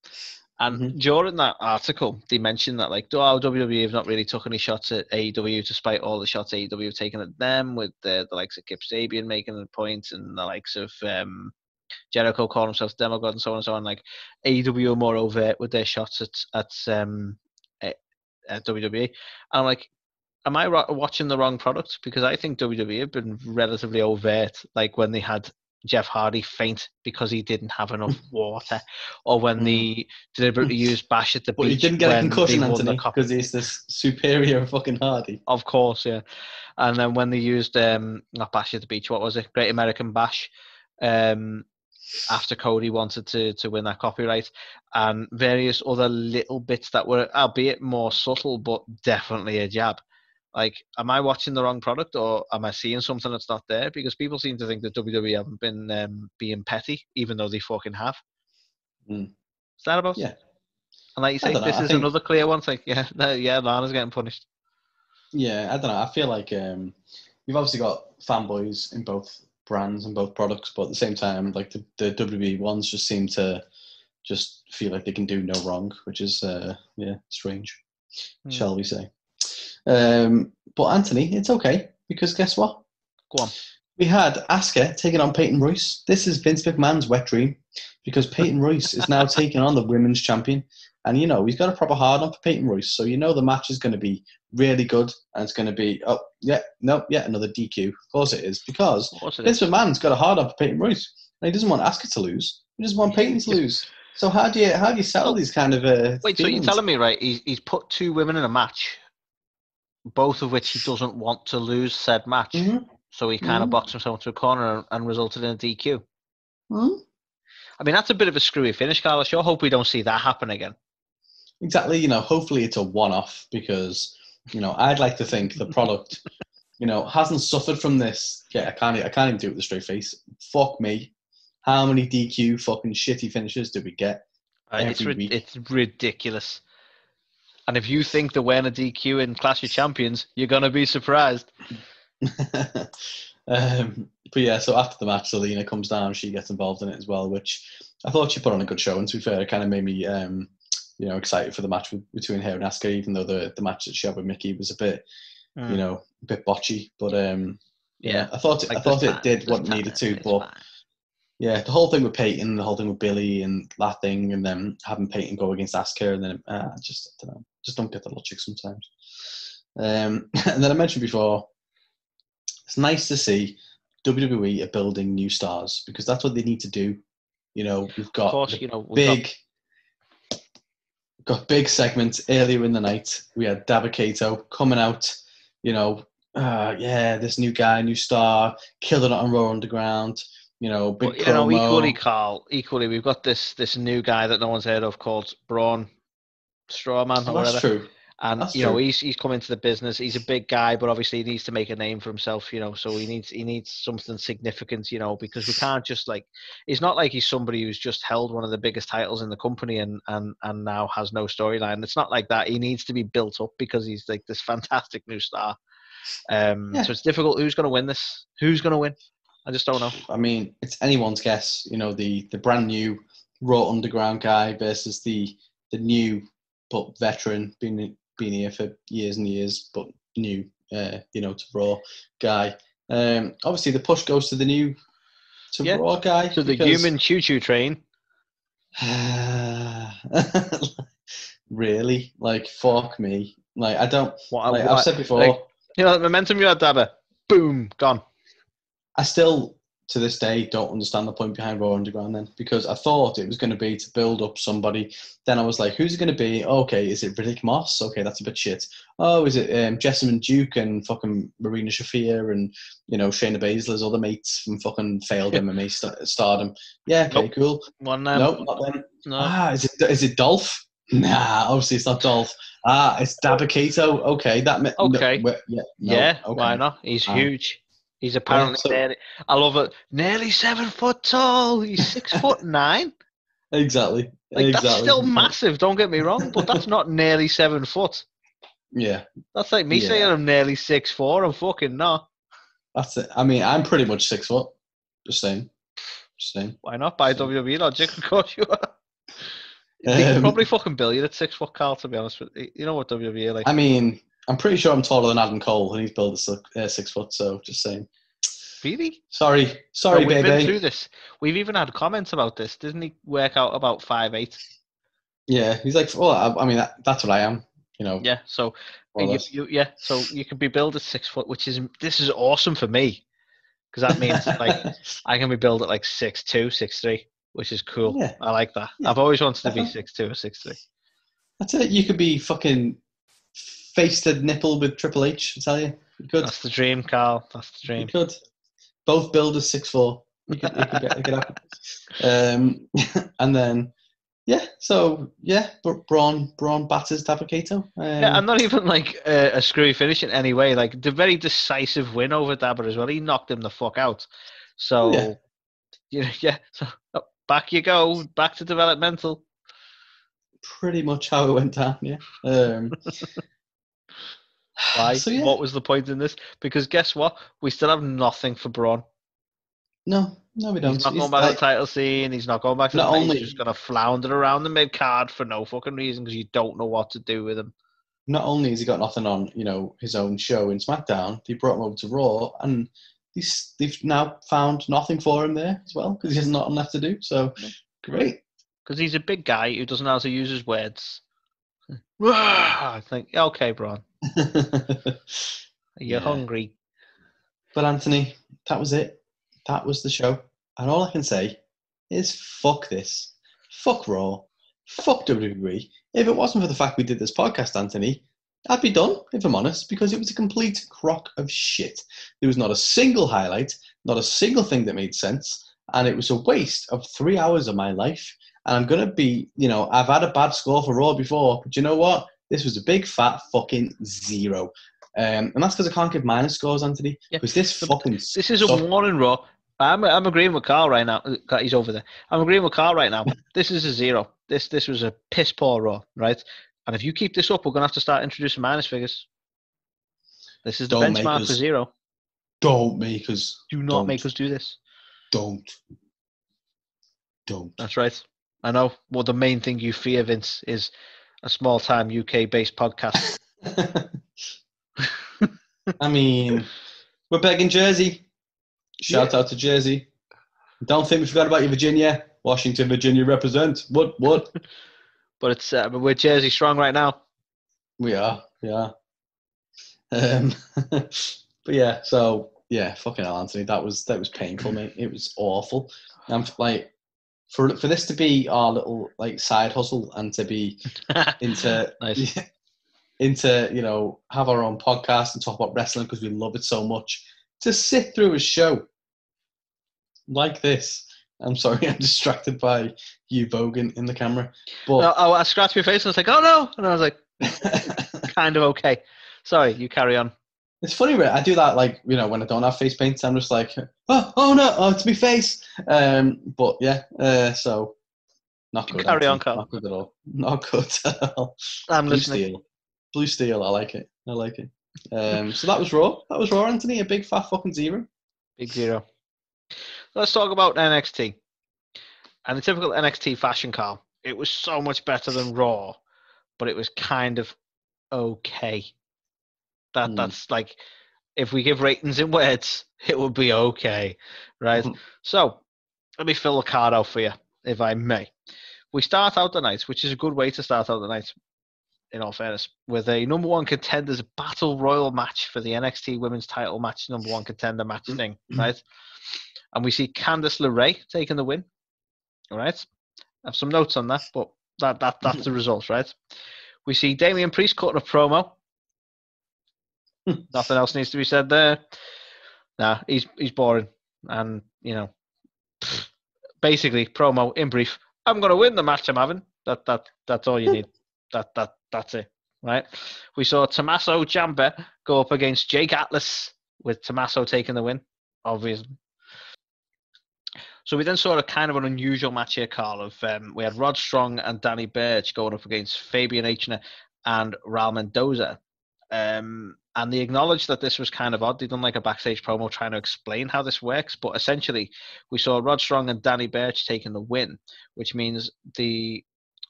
And mm-hmm. during that article, they mentioned that, like, oh, W W E have not really took any shots at A E W, despite all the shots A E W have taken at them, with the, the likes of Kip Sabian making a point and the likes of um, Jericho calling himself Demogod and so on and so on. Like, A E W are more overt with their shots at, at, um, at, at W W E. And I'm like, am I ro- watching the wrong product? Because I think W W E have been relatively overt, like when they had Jeff Hardy faint because he didn't have enough water, or when mm. they deliberately used Bash at the but beach. But he didn't get a concussion, Anthony, because he's this superior fucking Hardy. Of course, yeah. And then when they used, um, not Bash at the beach, what was it? Great American Bash, um, after Cody wanted to, to win that copyright, and various other little bits that were, albeit more subtle, but definitely a jab. Like, am I watching the wrong product, or am I seeing something that's not there? Because people seem to think that W W E haven't been um, being petty, even though they fucking have. Mm. Is that about? Yeah. And like you say, this is think... another clear one. It's like, yeah, no, yeah, Lana's getting punished. Yeah, I don't know. I feel like um, you've obviously got fanboys in both brands and both products, but at the same time, like the, the W W E ones just seem to just feel like they can do no wrong, which is, uh, yeah, strange, mm. shall we say. Um, but Anthony, it's okay, because guess what? Go on. We had Asuka taking on Peyton Royce. This is Vince McMahon's wet dream, because Peyton Royce is now taking on the women's champion, and you know he's got a proper hard on for Peyton Royce, so you know the match is going to be really good, and it's going to be oh yeah no yeah another D Q. Of course it is, because it Vince is. McMahon's got a hard on for Peyton Royce, and he doesn't want Asuka to lose. He doesn't want Peyton to lose. So how do you how do you settle these kind of uh, wait? Feelings? So you're telling me, right? He's he's put two women in a match, both of which he doesn't want to lose said match. Mm-hmm. So he kind mm-hmm. of boxed himself into a corner and, and resulted in a D Q. Mm-hmm. I mean, that's a bit of a screwy finish, Carl. I sure hope we don't see that happen again. Exactly. You know, hopefully it's a one-off, because, you know, I'd like to think the product, you know, hasn't suffered from this. Yeah, I can't, I can't even do it with a straight face. Fuck me. How many D Q fucking shitty finishes did we get every it's ri- week? It's ridiculous. And if you think they're wearing a D Q in Clash of Champions, you're going to be surprised. um, but yeah, so after the match, Zelina comes down. She gets involved in it as well, which I thought she put on a good show. And to be fair, it kind of made me um, you know, excited for the match with, between her and Asuka, even though the, the match that she had with Mickie was a bit, mm. you know, a bit botchy. But um, yeah, I thought it, like I thought it did what it needed to. But fine. Yeah, the whole thing with Peyton, the whole thing with Billy and that thing, and then having Peyton go against Asuka, and then uh, just, I don't know, just don't get the logic sometimes. Um, and then I mentioned before, it's nice to see W W E are building new stars, because that's what they need to do. You know, we've got course, you know, we've big, got... got big segments earlier in the night. We had Dabba-Kato coming out, you know, uh, yeah, this new guy, new star, killing it on Raw Underground. You know, big but, you promo. know, equally, Carl, equally, we've got this this new guy that no one's heard of called Braun Strowman, or That's whatever. True. And That's you know, true. he's he's come into the business. He's a big guy, but obviously he needs to make a name for himself. You know, so he needs he needs something significant. You know, because we can't just like it's not like he's somebody who's just held one of the biggest titles in the company and and and now has no storyline. It's not like that. He needs to be built up because he's like this fantastic new star. Um, yeah. So it's difficult. Who's going to win this? Who's going to win? I just don't know. I mean, it's anyone's guess. You know, the, the brand new Raw Underground guy versus the the new but veteran, been been here for years and years, but new, uh, you know, to Raw guy. Um, obviously, the push goes to the new to yeah. Raw guy. To so the human choo choo train. Really? Like, fuck me. Like, I don't. What, like, what, I've said before. Like, you know, the momentum you had, Dabba. Boom, gone. I still, to this day, don't understand the point behind Raw Underground then, because I thought it was going to be to build up somebody. Then I was like, who's it going to be? Okay, is it Riddick Moss? Okay, that's a bit shit. Oh, is it um, Jessamyn Duke and fucking Marina Shafir and, you know, Shayna Baszler's other mates from fucking failed M M A st- stardom? Yeah, okay, nope. Cool. One, um, nope, not them. No. Ah, is it, is it Dolph? Nah, obviously it's not Dolph. Ah, it's Dabba-Kato. Okay, that. Me- okay. No, yeah. No, yeah. Okay. Why not? He's um, huge. He's apparently. So, nearly, I love it. Nearly seven foot tall. He's six foot nine. Exactly. Like, exactly. That's still massive. Don't get me wrong, but that's not nearly seven foot. Yeah. That's like me yeah. saying I'm nearly six four. I'm fucking not. That's it. I mean, I'm pretty much six foot. Just saying. Just saying. Why not? By W W E logic, of course you are. He's um, probably fucking billion at six foot, Carl, to be honest with you. You know what W W E like. I mean, I'm pretty sure I'm taller than Adam Cole, and he's built at six, uh, six foot, so just saying. Really? Sorry. Sorry, no, we've baby. We've been through this. We've even had comments about this. Didn't he work out about five eight? Yeah, he's like, well, I, I mean, that, that's what I am, you know. Yeah, so you, you, yeah, so you can be billed at six foot, which is, this is awesome for me, because that means, like, I can be billed at, like, six two, six three. Which is cool. Yeah. I like that. Yeah. I've always wanted to be six two or six three. That's it. You could be fucking face to nipple with Triple H, I tell you. You could. That's the dream, Carl. That's the dream. You could. Both builders six four. You could, you could get it could happen. Um, and then, yeah, so, yeah, Braun, Braun batters Dabba-Kato. Um, yeah, I'm not even, like, uh, a screwy finish in any way. Like, the very decisive win over Dabba as well. He knocked him the fuck out. So, yeah. You know, yeah, so... Oh. Back you go, back to developmental. Pretty much how it went down, yeah. Um, Why? So, yeah. What was the point in this? Because guess what? We still have nothing for Braun. No, no we don't. He's not he's going back like, to the title scene, he's not going back to the title only, he's just going to flounder around the mid-card for no fucking reason because you don't know what to do with him. Not only has he got nothing on, you know, his own show in SmackDown, they brought him over to Raw and... He's, they've now found nothing for him there as well because he has nothing left to do. So, great. Because he's a big guy who doesn't know how to use his words. I think, okay, Braun. You're yeah. hungry. But, Anthony, that was it. That was the show. And all I can say is fuck this. Fuck Raw. Fuck W W E. If it wasn't for the fact we did this podcast, Anthony... I'd be done, if I'm honest, because it was a complete crock of shit. There was not a single highlight, not a single thing that made sense, and it was a waste of three hours of my life. And I'm going to be, you know, I've had a bad score for Raw before, but you know what? This was a big, fat fucking zero. Um, and that's because I can't give minus scores, Anthony, because yeah. this fucking... This is a warning, Raw. I'm I'm agreeing with Carl right now. He's over there. I'm agreeing with Carl right now. This is a zero. This This was a piss-poor Raw, right? And if you keep this up, we're going to have to start introducing minus figures. This is the Don't benchmark for zero. Don't make us. Do not Don't. make us do this. Don't. Don't. That's right. I know. Well, the main thing you fear, Vince, is a small-time U K-based podcast. I mean, we're begging Jersey. Shout yeah. out to Jersey. Don't think we forgot about you, Virginia. Washington, Virginia, represent. What? What? But it's uh, we're Jersey strong right now. We are, yeah. Um, but yeah, so yeah, fucking hell, Anthony, that was that was painful, mate. It was awful. And like for for this to be our little like side hustle and to be into nice. into you know have our own podcast and talk about wrestling because we love it so much. To sit through a show like this. I'm sorry, I'm distracted by you voguing in the camera. But no, I, I scratched my face and I was like, oh no! And I was like, kind of okay. Sorry, you carry on. It's funny, I do that like, you know, when I don't have face paint, I'm just like, oh, oh no, oh, it's my face. Um, but yeah, uh, so not good. Carry on, Carl. Not good at all. Not good at all. I'm Blue listening. Steel. Blue Steel, I like it. I like it. Um, so that was Raw. That was Raw, Anthony. A big fat fucking zero. Big zero. Let's talk about N X T. And the typical N X T fashion, Carl, it was so much better than Raw, but it was kind of okay. That mm. That's like, if we give ratings in words, it would be okay, right? Mm. So, let me fill the card out for you, if I may. We start out the night, which is a good way to start out the night, in all fairness, with a number one contender's battle royal match for the N X T women's title match, number one contender match mm. thing, right? And we see Candice LeRae taking the win. All right. I have some notes on that, but that, that that's the result, right? We see Damian Priest cutting a promo. Nothing else needs to be said there. Nah, he's he's boring. And, you know, basically, promo, in brief, I'm going to win the match I'm having. That that that's all you need. that that that's it. Right. We saw Tommaso Ciampa go up against Jake Atlas, with Tommaso taking the win, obviously. So we then saw a kind of an unusual match here, Carl. Of um, we had Rod Strong and Danny Burch going up against Fabian Aichner and Raul Mendoza. Um, and they acknowledged that this was kind of odd. They done like a backstage promo trying to explain how this works. But essentially, we saw Rod Strong and Danny Burch taking the win, which means the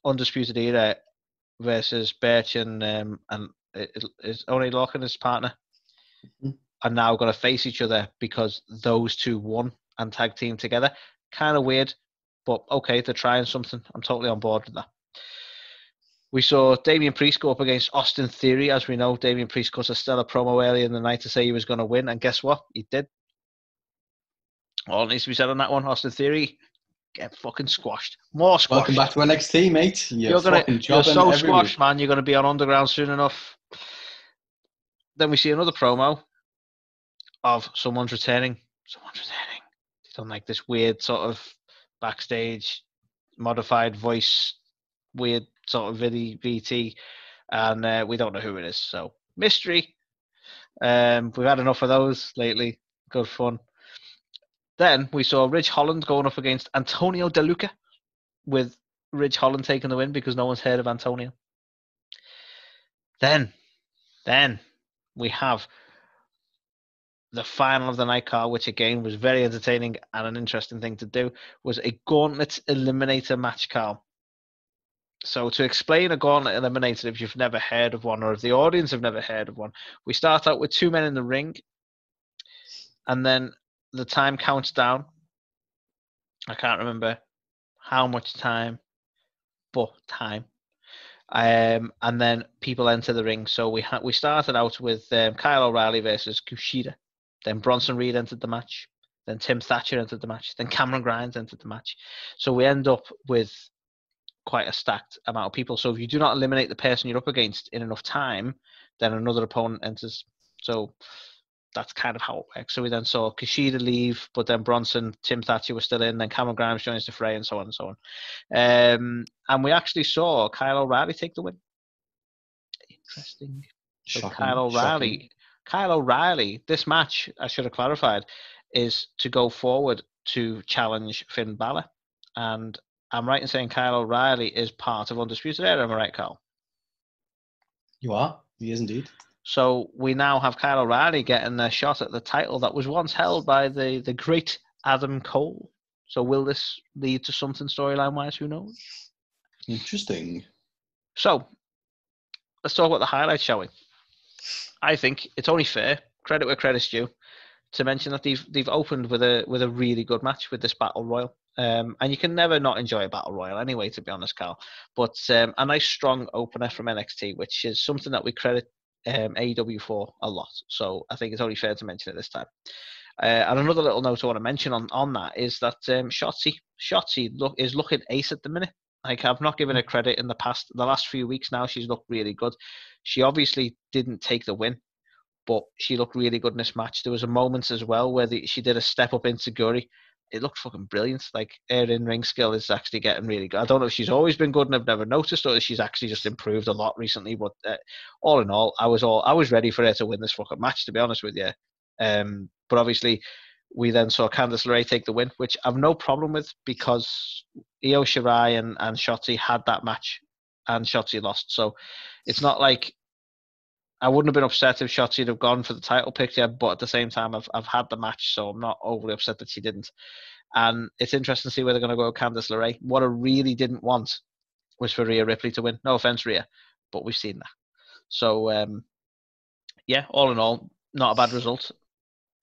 Undisputed Era versus Birch and um, and is Oney Lorcan and his partner mm-hmm. are now going to face each other because those two won and tag team together. Kind of weird, but okay, they're trying something. I'm totally on board with that. We saw Damian Priest go up against Austin Theory. As we know, Damian Priest cut a stellar promo earlier in the night to say he was going to win, and guess what? He did. All needs to be said on that one. Austin Theory, get fucking squashed. More squashed. Welcome back to N X T, mate. You're, you're, gonna, you're so squashed, week. man. You're going to be on Underground soon enough. Then we see another promo of someone's returning. Someone's returning. They've done like this weird sort of backstage, modified voice, weird sort of V T, and uh, we don't know who it is. So, mystery. Um, we've had enough of those lately. Good fun. Then we saw Ridge Holland going up against Antonio De Luca, with Ridge Holland taking the win because no one's heard of Antonio. Then, then we have the final of the night, Carl, which again was very entertaining and an interesting thing to do, was a gauntlet eliminator match, Carl. So to explain a gauntlet eliminator, if you've never heard of one or if the audience have never heard of one, we start out with two men in the ring, and then the time counts down. I can't remember how much time, but time. Um, and then people enter the ring. So we ha- we started out with um, Kyle O'Reilly versus Kushida. Then Bronson Reed entered the match. Then Tim Thatcher entered the match. Then Cameron Grimes entered the match. So we end up with quite a stacked amount of people. So if you do not eliminate the person you're up against in enough time, then another opponent enters. So that's kind of how it works. So we then saw Kushida leave, but then Bronson, Tim Thatcher was still in, then Cameron Grimes joins the fray, and so on and so on. Um, and we actually saw Kyle O'Reilly take the win. Interesting. So shocking, Kyle O'Reilly, shocking. Kyle O'Reilly, this match, I should have clarified, is to go forward to challenge Finn Balor. And I'm right in saying Kyle O'Reilly is part of Undisputed Era. Am I right, Kyle? You are. He is indeed. So we now have Kyle O'Reilly getting a shot at the title that was once held by the, the great Adam Cole. So will this lead to something storyline-wise? Who knows? Interesting. So let's talk about the highlights, shall we? I think it's only fair, credit where credit's due, to mention that they've they've opened with a with a really good match with this Battle Royal. Um, and you can never not enjoy a Battle Royal anyway, to be honest, Kyle. But um, a nice, strong opener from N X T, which is something that we credit Um, A E W for a lot, so I think it's only fair to mention it this time. Uh, and another little note I want to mention on, on that is that um, Shotzi Shotzi look is looking ace at the minute. Like, I've not given her credit in the past, the last few weeks now. She's looked really good. She obviously didn't take the win, but she looked really good in this match. There was a moment as well where the, she did a step up into Guri. It looked fucking brilliant. Like, her in-ring skill is actually getting really good. I don't know if she's always been good and I've never noticed, or if she's actually just improved a lot recently. But uh, all in all, I was all I was ready for her to win this fucking match, to be honest with you. Um, but obviously, we then saw Candice LeRae take the win, which I've no problem with, because Io Shirai and, and Shotzi had that match and Shotzi lost. So it's not like I wouldn't have been upset if Shotzi had have gone for the title picture, but at the same time, I've I've had the match, so I'm not overly upset that she didn't. And it's interesting to see where they're going to go with Candice LeRae. What I really didn't want was for Rhea Ripley to win. No offense, Rhea, but we've seen that. So, um, yeah, all in all, not a bad result.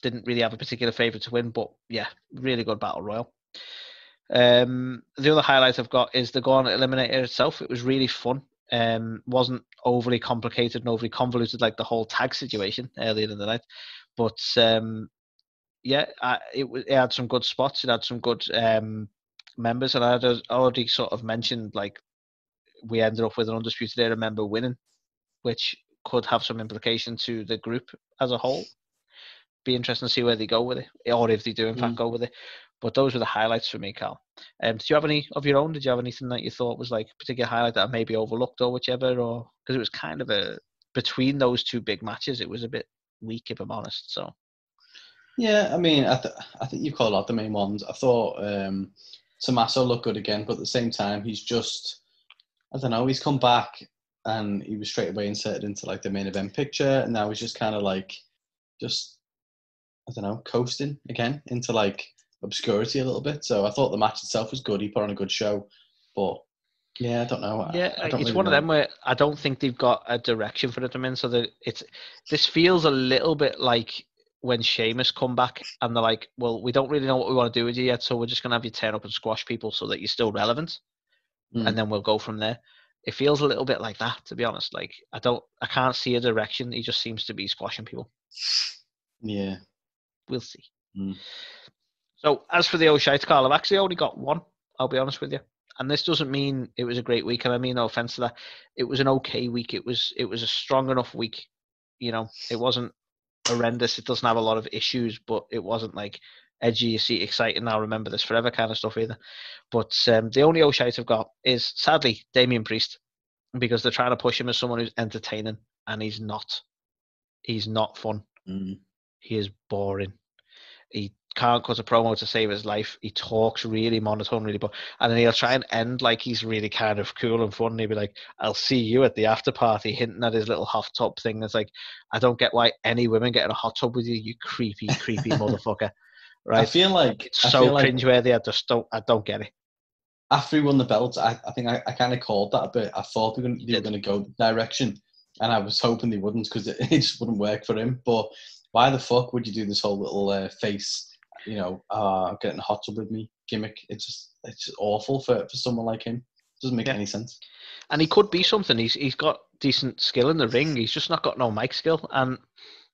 Didn't really have a particular favourite to win, but yeah, really good Battle Royal. Um, the other highlight I've got is the Gauntlet Eliminator itself. It was really fun. Um, wasn't overly complicated and overly convoluted like the whole tag situation earlier in the night, but um, yeah, I, it, it had some good spots. It had some good um, members, and I had already sort of mentioned, like, we ended up with an Undisputed Era member winning, which could have some implication to the group as a whole. Be interesting to see where they go with it, or if they do in mm. fact go with it. But those were the highlights for me, Cal. Um, do you have any of your own? Did you have anything that you thought was like a particular highlight that I maybe overlooked or whichever? Or because it was kind of a between those two big matches, it was a bit weak, if I'm honest. So yeah, I mean, I th- I think you called out the main ones. I thought um, Tommaso looked good again, but at the same time, he's just I don't know. He's come back and he was straight away inserted into like the main event picture, and now he's just kind of like just I don't know, coasting again into like obscurity a little bit. So I thought the match itself was good. He put on a good show, but yeah, I don't know. I, yeah, I don't it's really one know. of them where I don't think they've got a direction for it. I mean, so that it's this feels a little bit like when Sheamus come back and they're like, well, we don't really know what we want to do with you yet, so we're just gonna have you turn up and squash people so that you're still relevant, mm. and then we'll go from there. It feels a little bit like that, to be honest. Like I don't, I can't see a direction. He just seems to be squashing people. Yeah, we'll see. Mm. So, as for the old shite, Carl, I've actually only got one, I'll be honest with you. And this doesn't mean it was a great week, and I mean no offence to that. It was an okay week. It was it was a strong enough week. You know, it wasn't horrendous. It doesn't have a lot of issues, but it wasn't like edgy, you see, exciting, I'll remember this forever kind of stuff either. But um, the only old shite I've got is, sadly, Damian Priest, because they're trying to push him as someone who's entertaining, and he's not. He's not fun. Mm. He is boring. He can't cut a promo to save his life. He talks really monotone, really, but and then he'll try and end like he's really kind of cool and fun. And he'll be like, "I'll see you at the after party," hinting at his little hot tub thing. It's like, I don't get why any women get in a hot tub with you, you creepy, creepy motherfucker. Right? I feel like it's I so cringeworthy. Like, I just don't. I don't get it. After he won the belt, I, I think I, I kind of called that a bit. I thought they were going to go the direction, and I was hoping they wouldn't because it, it just wouldn't work for him. But why the fuck would you do this whole little uh, face? You know, uh, getting hot tub with me gimmick. It's just it's just awful for, for someone like him. It doesn't make yeah. any sense. And he could be something. He's he's got decent skill in the ring. He's just not got no mic skill. And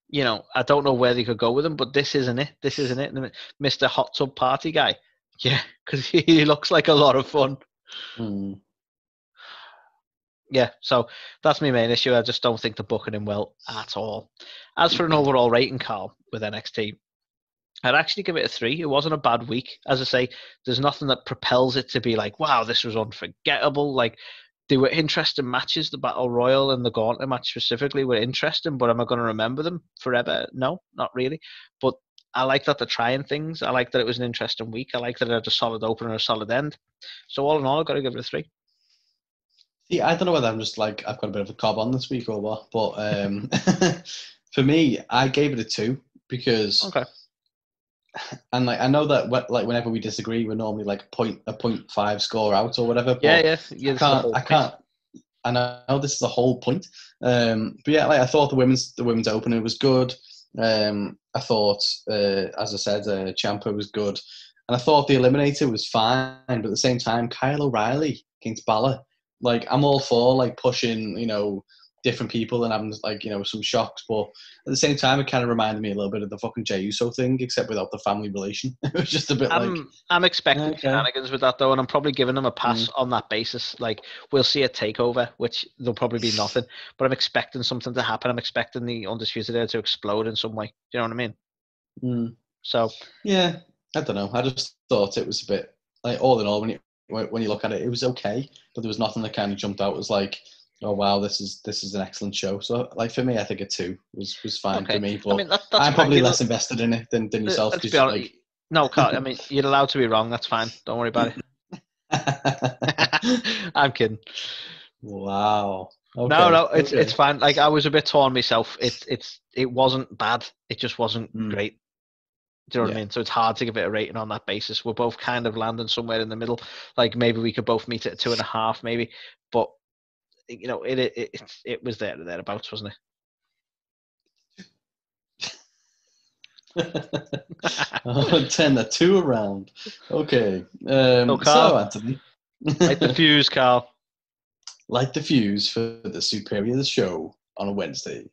you know, I don't know where they could go with him. But this isn't it. This isn't it. Mister Hot Tub Party guy. Yeah, because he looks like a lot of fun. Mm. Yeah, so that's my main issue. I just don't think they're booking him well at all. As for an overall rating, Carl, with N X T, I'd actually give it a three. It wasn't a bad week. As I say, there's nothing that propels it to be like, wow, this was unforgettable. Like, they were interesting matches. The Battle Royal and the Gauntlet match specifically were interesting, but am I going to remember them forever? No, not really. But I like that they're trying things. I like that it was an interesting week. I like that it had a solid opener and a solid end. So all in all, I've got to give it a three. Yeah, I don't know whether I'm just like, I've got a bit of a cob on this week or what, but um, for me, I gave it a two because... Okay. And like I know that what, like whenever we disagree, we're normally like point a point five score out or whatever. But yeah, yeah, yeah I can't. I can't. I know this is the whole point. Um, but yeah, like I thought the women's the women's opener was good. Um, I thought, uh, as I said, uh, Ciampa was good, and I thought the Eliminator was fine. But at the same time, Kyle O'Reilly against Balor, like I'm all for like pushing, you know, different people and having like, you know, some shocks, but at the same time it kind of reminded me a little bit of the fucking Jey Uso thing, except without the family relation. It was just a bit I'm, like I'm expecting okay. shenanigans with that though, and I'm probably giving them a pass mm. on that basis. Like we'll see a takeover, which there'll probably be nothing, but I'm expecting something to happen. I'm expecting the Undisputed Era to explode in some way. Do you know what I mean? Mm. So yeah, I don't know. I just thought it was a bit like all in all when you when you look at it, it was okay, but there was nothing that kind of jumped out. It was like, oh wow, this is this is an excellent show. So, like for me, I think a two was, was fine okay. for me. But I mean, that, that's I'm probably less invested in it than, than yourself. Let's be honest. Like... No, Carl, I mean, you're allowed to be wrong. That's fine. Don't worry about it. I'm kidding. Wow. Okay. No, no, it's okay. It's fine. Like I was a bit torn myself. It's it's it wasn't bad. It just wasn't mm. great. Do you know yeah. what I mean? So it's hard to give it a rating on that basis. We're both kind of landing somewhere in the middle. Like maybe we could both meet at two and a half, maybe, but. You know, it, it it it was there thereabouts, wasn't it? I'll turn the two around. Okay. Um, no, so, Anthony. Light the fuse, Carl. Light the fuse for the Superior Show on a Wednesday.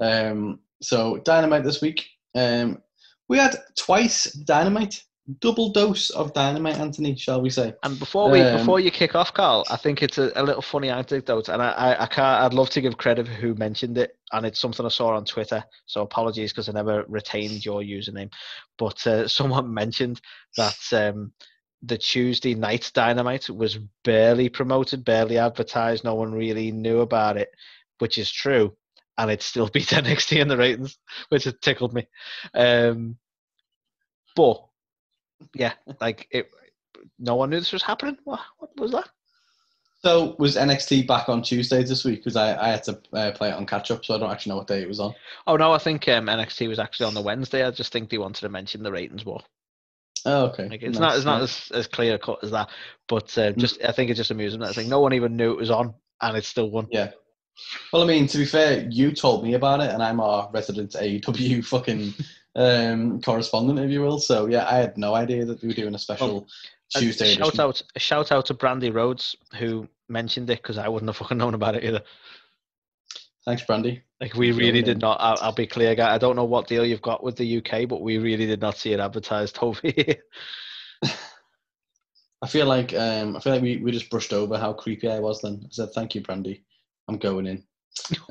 Um, so, Dynamite this week. Um, we had twice Dynamite. double dose of Dynamite, Anthony, shall we say. And before we um, before you kick off, Carl, I think it's a, a little funny anecdote, and I, I, I can't, I'd love to give credit for who mentioned it, and it's something I saw on Twitter, so apologies because I never retained your username, but uh, someone mentioned that um, the Tuesday night Dynamite was barely promoted, barely advertised, no one really knew about it, which is true, and it still beat N X T in the ratings, which has tickled me. Um, but yeah, like it. No one knew this was happening. What, what was that? So was N X T back on Tuesday this week? Because I, I had to uh, play it on catch up, so I don't actually know what day it was on. Oh no, I think um, N X T was actually on the Wednesday. I just think they wanted to mention the ratings war. Oh, okay. Like, it's nice, not it's not nice. as, as clear cut as that, but uh, just mm. I think it just amused me. I think no one even knew it was on, and it still won. Yeah. Well, I mean, to be fair, you told me about it, and I'm our resident A E W fucking. Um, correspondent, if you will. So yeah, I had no idea that we were doing a special oh, Tuesday. A shout edition. out, a shout out to Brandy Rhodes who mentioned it because I wouldn't have fucking known about it either. Thanks, Brandy. Like we Thank really you. did not. I'll, I'll be clear, guy. I don't know what deal you've got with the U K, but we really did not see it advertised over here. I feel like um, I feel like we, we just brushed over how creepy I was. Then I said, "Thank you, Brandy. I'm going in."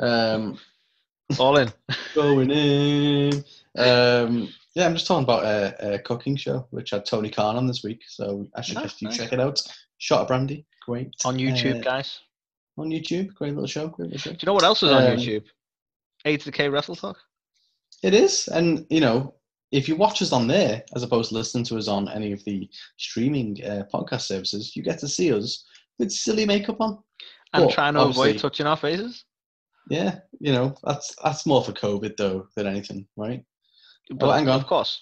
Um, All in. Going in. Um, yeah, I'm just talking about a, a cooking show which had Tony Khan on this week, so I should nice, just nice. check it out. Shot of Brandy, great on YouTube, uh, guys. On YouTube, great little show. Great little show. Do you know what else is um, on YouTube? A to the K Wrestle Talk. It is, and you know, if you watch us on there as opposed to listening to us on any of the streaming uh, podcast services, you get to see us with silly makeup on and but trying to avoid touching our faces. Yeah, you know, that's that's more for COVID though than anything, right? But oh, hang on. Of course.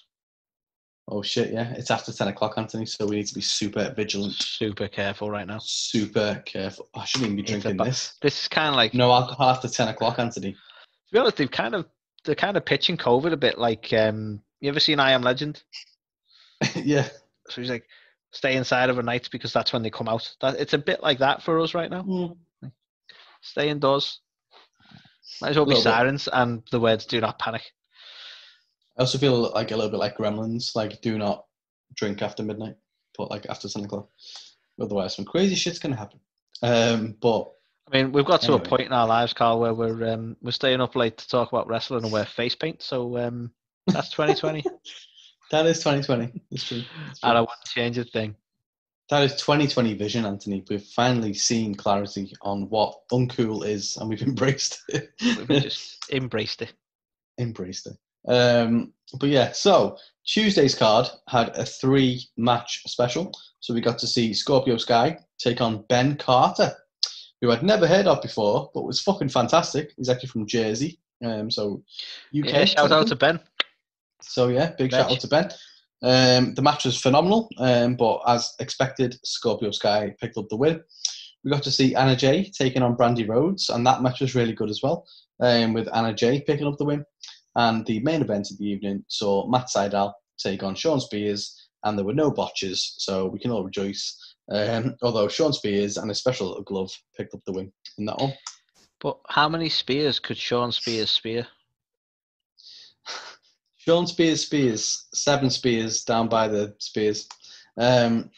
Oh, shit, yeah. It's after ten o'clock, Anthony, so we need to be super vigilant. Super careful right now. Super careful. Oh, I shouldn't even be drinking ba- this. This is kind of like... No alcohol after ten o'clock, Anthony. To be honest, they've kind of, they're kind of pitching COVID a bit. Like, um, you ever seen I Am Legend? Yeah. So he's like, stay inside overnight because that's when they come out. That, it's a bit like that for us right now. Mm. Like, stay indoors. Might as well be sirens bit. And the words, do not panic. I also feel like a little bit like Gremlins, like do not drink after midnight, but like after ten o'clock. Otherwise, some crazy shit's going to happen. Um, but I mean, we've got to anyway. a point in our lives, Carl, where we're um, we're staying up late to talk about wrestling and wear face paint. So um, that's twenty twenty. That is twenty twenty. It's true. It's true. And I wouldn't change a thing. That is twenty twenty vision, Anthony. We've finally seen clarity on what uncool is, and we've embraced it. We've just embraced it. Embraced it. Um, but yeah, so Tuesday's card had a three match special. So we got to see Scorpio Sky take on Ben Carter, who I'd never heard of before, but was fucking fantastic. He's actually from Jersey. Um, so U K. Yeah, shout out to Ben. So yeah, big Bench. shout out to Ben. Um, the match was phenomenal. Um, but as expected, Scorpio Sky picked up the win. We got to see Anna Jay taking on Brandy Rhodes, and that match was really good as well. Um, with Anna Jay picking up the win. And the main event of the evening saw Matt Sydal take on Sean Spears, and there were no botches, so we can all rejoice. Um, although Sean Spears and his special little glove picked up the win in that one. But how many spears could Sean Spears spear? Sean Spears spears, seven spears down by the spears. Um,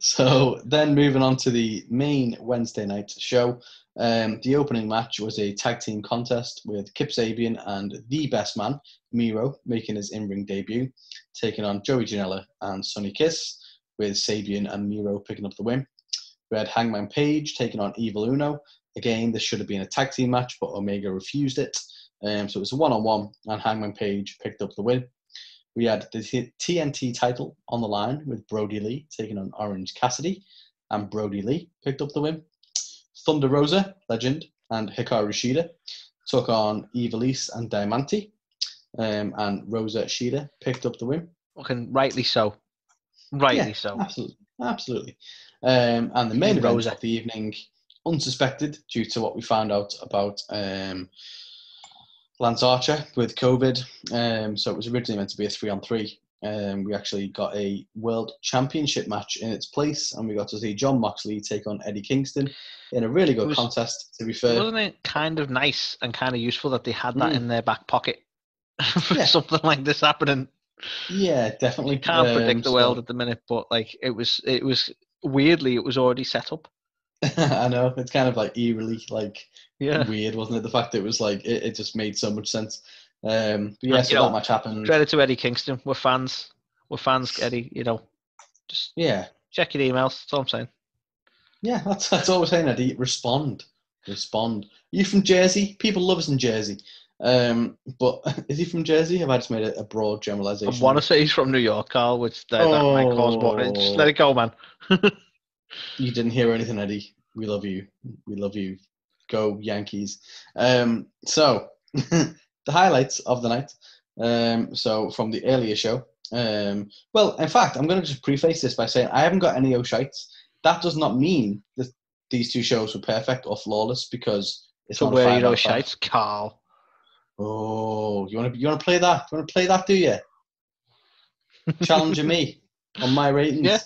so then moving on to the main Wednesday night show. Um, the opening match was a tag team contest with Kip Sabian and The Best Man, Miro, making his in-ring debut, taking on Joey Janela and Sonny Kiss, with Sabian and Miro picking up the win. We had Hangman Page taking on Evil Uno. Again, this should have been a tag team match, but Omega refused it. Um, so it was a one-on-one, and Hangman Page picked up the win. We had the T N T title on the line with Brody Lee taking on Orange Cassidy, and Brody Lee picked up the win. Thunder Rosa, Legend, and Hikaru Shida took on Ivelisse and Diamante, um, and Rosa Shida picked up the win. Fucking rightly so. Rightly yeah, so. Absolutely. Absolutely. Um, and the main event of the evening, unsuspected due to what we found out about um, Lance Archer with COVID. Um, so it was originally meant to be a three-on-three. Um, we actually got a world championship match in its place, and we got to see Jon Moxley take on Eddie Kingston in a really good was, contest, to be fair. Wasn't it kind of nice and kind of useful that they had that mm. in their back pocket for yeah. something like this happening? Yeah, definitely. You can't um, predict the world so. at the minute, but like it was, it was weirdly, it was already set up. I know, it's kind of like eerily, like yeah. weird, wasn't it? The fact that it was like it, it just made so much sense. Um, but yeah, and, so that know, match happened. Credit to Eddie Kingston. We're fans. We're fans, Eddie. You know, just yeah. check your emails. That's all I'm saying. Yeah, that's that's all we're saying, Eddie. Respond, respond. Are you from Jersey? People love us in Jersey. Um, but is he from Jersey? Have I just made a, a broad generalization? I want to say he's from New York, Carl, which uh, oh. that might cause more. Just let it go, man. You didn't hear anything, Eddie. We love you. We love you. Go Yankees. Um, so the highlights of the night. Um, so from the earlier show. Um, well, in fact, I'm going to just preface this by saying I haven't got any O'Shites. That does not mean that these two shows were perfect or flawless, because it's so not where you O'Shites, Carl. Oh, you want to you want to play that? You want to play that? Do you? Challenging me on my ratings. Yeah.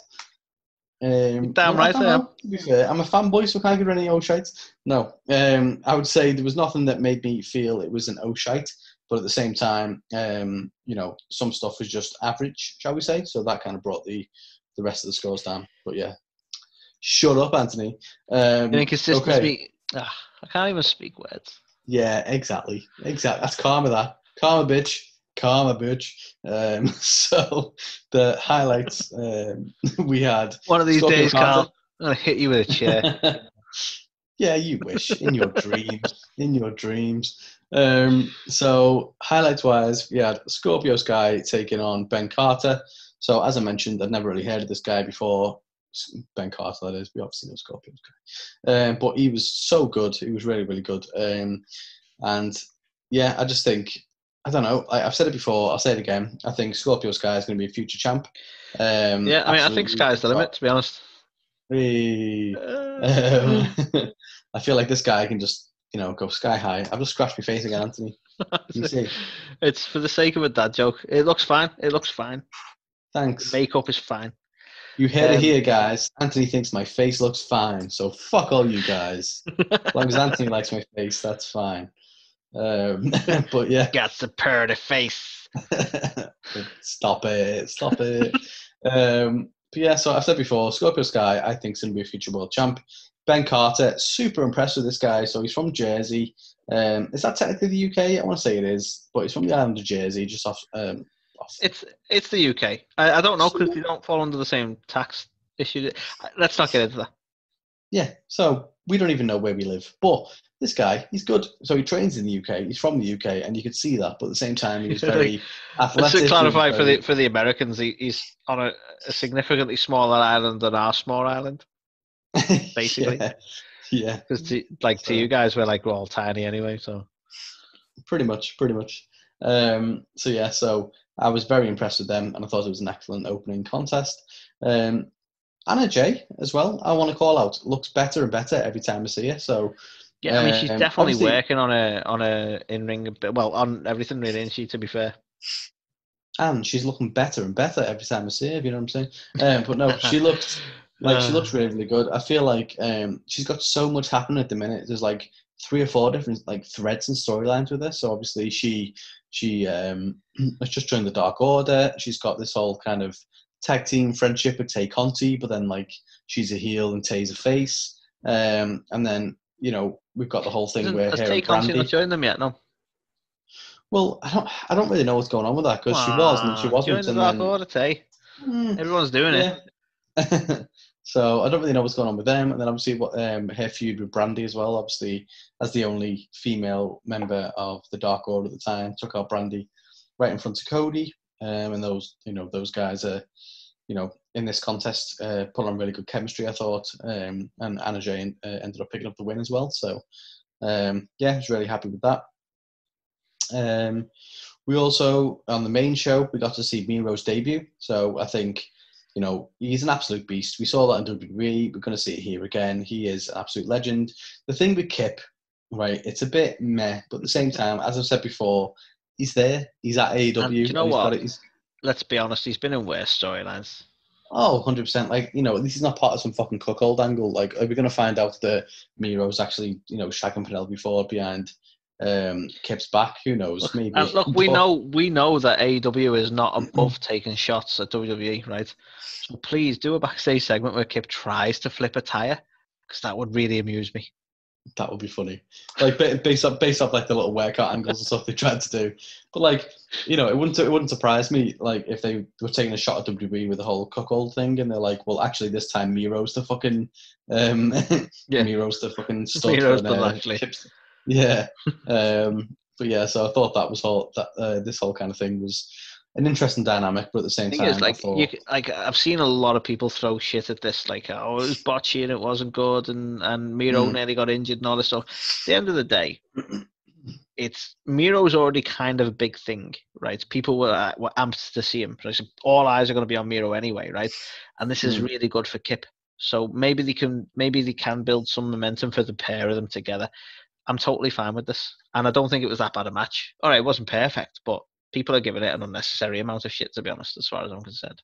Um, damn right I am. To be fair, I'm a fanboy, so can't give any O'Shites. No, um, I would say there was nothing that made me feel it was an O'Shite, but at the same time, um, you know, some stuff was just average, shall we say? So that kind of brought the the rest of the scores down. But yeah, shut up, Anthony. Um, Inconsistency. Okay. Ah, I can't even speak words. Yeah, exactly, exactly. That's karma. That karma, bitch. Karma, bitch. Um, so the highlights um, we had. One of these Scorpio days, Carl, I'm gonna hit you with a chair. Yeah, you wish in your dreams. In your dreams. Um, so highlights-wise, we had Scorpio Sky taking on Ben Carter. So as I mentioned, I've never really heard of this guy before. Ben Carter, that is. We obviously know Scorpio Sky, um, but he was so good. He was really, really good. Um, and yeah, I just think. I don't know. I've said it before. I'll say it again. I think Scorpio Sky is going to be a future champ. Um, yeah, I mean, I think sky's the limit, to be honest. Hey. Uh. Um, I feel like this guy can just, you know, go sky high. I've just scratched my face again, Anthony. You see? It's for the sake of a dad joke. It looks fine. It looks fine. Thanks. The makeup is fine. You heard um, it here, guys. Anthony thinks my face looks fine, so fuck all you guys. As long as Anthony likes my face, that's fine. Um, but yeah, got the purr face. Stop it! Stop it! um, but yeah, so I've said before, Scorpio Sky, I think, is going to be a future world champ. Ben Carter, super impressed with this guy. So he's from Jersey. Um, is that technically the U K? I want to say it is, but he's from the island of Jersey, just off. Um, off. It's it's the U K. I, I don't know because they don't fall under the same tax issue. Let's not get into that. Yeah. So we don't even know where we live, but. This guy, he's good. So he trains in the U K. He's from the U K, and you could see that. But at the same time, he was very athletic. Just to clarify for the for the Americans, he, he's on a, a significantly smaller island than our small island, basically. Yeah. Because yeah. like so, to you guys, we're like we're all tiny anyway. So pretty much, pretty much. Um, so yeah, so I was very impressed with them, and I thought it was an excellent opening contest. Um, Anna Jay as well. I want to call out looks better and better every time I see her. So. Yeah, I mean, she's um, definitely working on a on a in-ring, well, on everything really, isn't she, to be fair? And she's looking better and better every time I see her, you know what I'm saying? Um, but no, she looked, like, she looks really, really good. I feel like um, she's got so much happening at the minute. There's, like, three or four different, like, threads and storylines with her. So, obviously, she, she um, has just joined the Dark Order. She's got this whole kind of tag team friendship with Tay Conti, but then, like, she's a heel and Tay's a face. Um, and then... You know, we've got the whole thing where has Tay Conti not joined them yet? No. Well, I don't. I don't really know what's going on with that because she was and she wasn't. Join the Dark Order, Tay. Mm, Everyone's doing yeah. it. So I don't really know what's going on with them. And then obviously, what um, her feud with Brandy as well. Obviously, as the only female member of the Dark Order at the time, took out Brandy right in front of Cody. Um, and those, you know, those guys are, you know. In this contest, uh, put on really good chemistry, I thought, um, and Anna Jay uh, ended up picking up the win as well. So, um, yeah, I was really happy with that. Um, we also, on the main show, we got to see Miro's debut. So I think, you know, he's an absolute beast. We saw that in W W E. We're going to see it here again. He is an absolute legend. The thing with Kip, right, it's a bit meh, but at the same time, as I've said before, he's there. He's at A E W. And you know and what? He's... Let's be honest, he's been in worse storylines. Oh, one hundred percent. Like, you know, at least he's not part of some fucking cuckold angle. Like, are we going to find out that Miro's actually, you know, shagging Penelope Ford behind um, Kip's back. Who knows? Maybe. And look, we but, know we know that A E W is not above taking shots at W W E, right? So please do a backstage segment where Kip tries to flip a tire, because that would really amuse me. That would be funny. Like based off based off like the little workout angles and stuff they tried to do. But like, you know, it wouldn't it wouldn't surprise me like if they were taking a shot at W W E with the whole cuckold thing and they're like, well actually this time Miro's the fucking um yeah. Miro's the fucking stuff. Miro's the likely. Yeah. um but yeah, so I thought that was all that uh, this whole kind of thing was an interesting dynamic, but at the same the time, is, like, I thought... you, like I've seen a lot of people throw shit at this, like, oh, it was botchy and it wasn't good, and, and Miro mm. nearly got injured and all this stuff. At the end of the day, it's Miro's already kind of a big thing, right? People were uh, were amped to see him. All eyes are going to be on Miro anyway, right? And this mm. is really good for Kip. So maybe they can maybe they can build some momentum for the pair of them together. I'm totally fine with this, and I don't think it was that bad a match. All right, it wasn't perfect, but people are giving it an unnecessary amount of shit, to be honest, as far as I'm concerned.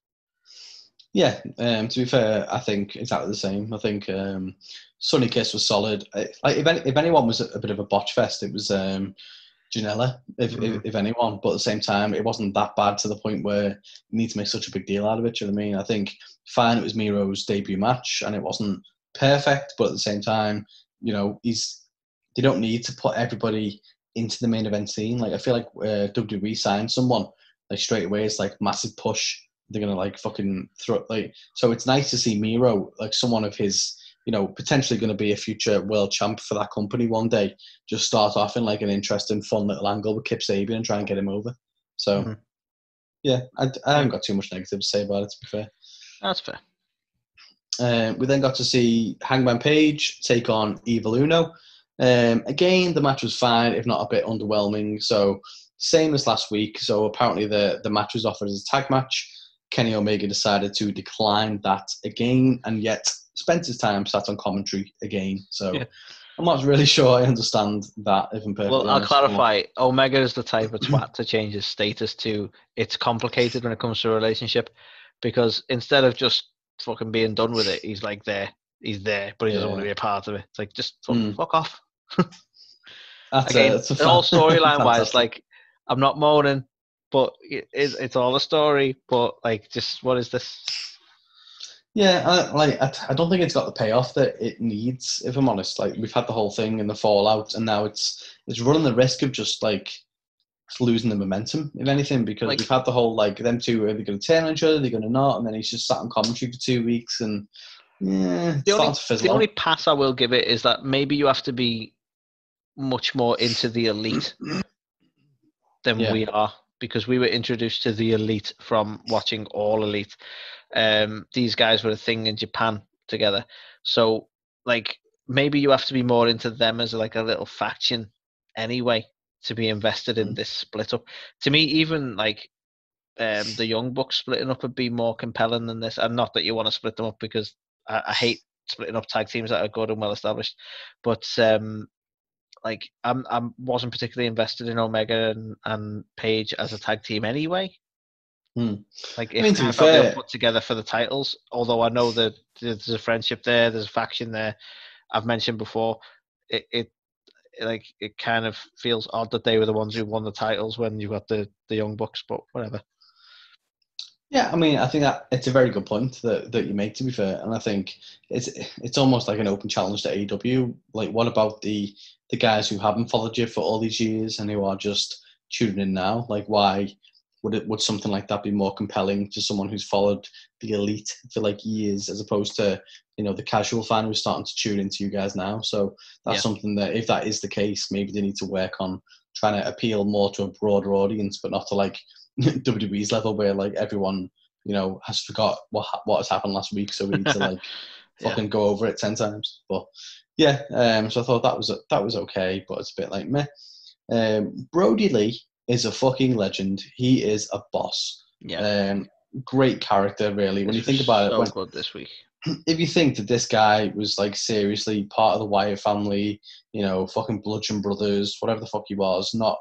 Yeah, um, to be fair, I think exactly the same. I think um, Sunny Kiss was solid. Like, if any, if anyone was a bit of a botch fest, it was um, Janela, if, mm. if if anyone. But at the same time, it wasn't that bad to the point where you need to make such a big deal out of it. Do you know what I mean? I think, fine, it was Miro's debut match, and it wasn't perfect. But at the same time, you know, he's they don't need to put everybody into the main event scene. Like I feel like uh, W W E signed someone like straight away. It's like massive push. They're gonna like fucking throw like. So it's nice to see Miro, like someone of his, you know, potentially gonna be a future world champ for that company one day. Just start off in like an interesting, fun little angle with Kip Sabian and try and get him over. So mm-hmm. yeah, I, I haven't got too much negative to say about it. To be fair, that's fair. Um, we then got to see Hangman Page take on Evil Uno. Um, again, the match was fine, if not a bit underwhelming. So, same as last week. So, apparently the, the match was offered as a tag match. Kenny Omega decided to decline that again, and yet spent his time sat on commentary again. So, yeah. I'm not really sure I understand that, if I'm perfectly Well, I'll honest. clarify. Omega is the type of twat to change his status to, it's complicated when it comes to a relationship, because instead of just fucking being done with it, he's like there. He's there, but he doesn't yeah. want to be a part of it. It's like, just fuck, mm. fuck off. That's Again, a, it's a all storyline-wise, like, I'm not moaning, but it, it's, it's all a story, but, like, just what is this? Yeah, I, like, I, I don't think it's got the payoff that it needs, if I'm honest. Like, we've had the whole thing and the fallout, and now it's it's running the risk of just, like, losing the momentum, if anything, because like, we've had the whole, like, them two, are they going to turn on each other, are they going to not? And then he's just sat on commentary for two weeks, and... Yeah, the only, the only pass I will give it is that maybe you have to be much more into the elite than yeah. we are, because we were introduced to the elite from watching All Elite. Um, these guys were a thing in Japan together, so like maybe you have to be more into them as like a little faction anyway to be invested in this split up. To me, even like. Um, the Young Bucks splitting up would be more compelling than this, and not that you want to split them up, because I, I hate splitting up tag teams that are good and well established. But um, like I'm, I wasn't particularly invested in Omega and, and Page as a tag team anyway. Hmm. Like if I mean, to be fair, they're put together for the titles, although I know that there's a friendship there, there's a faction there. I've mentioned before, it, it like it kind of feels odd that they were the ones who won the titles when you got the the Young Bucks, but whatever. Yeah, I mean, I think that it's a very good point that, that you make, to be fair, and I think it's it's almost like an open challenge to A E W. Like, what about the the guys who haven't followed you for all these years and who are just tuning in now? Like, why would it would something like that be more compelling to someone who's followed the elite for like years, as opposed to you know the casual fan who's starting to tune into you guys now? So that's yeah. something that, if that is the case, maybe they need to work on trying to appeal more to a broader audience, but not to like. W W E's level where like everyone you know has forgot what what has happened last week, so we need to like yeah. fucking go over it ten times. But yeah, um, so I thought that was that was okay, but it's a bit like meh. Um, Brody Lee is a fucking legend. He is a boss. Yeah, um, great character really. This when you think about so it, when, good this week. If you think that this guy was like seriously part of the Wyatt family, you know, fucking Bludgeon Brothers, whatever the fuck he was, not.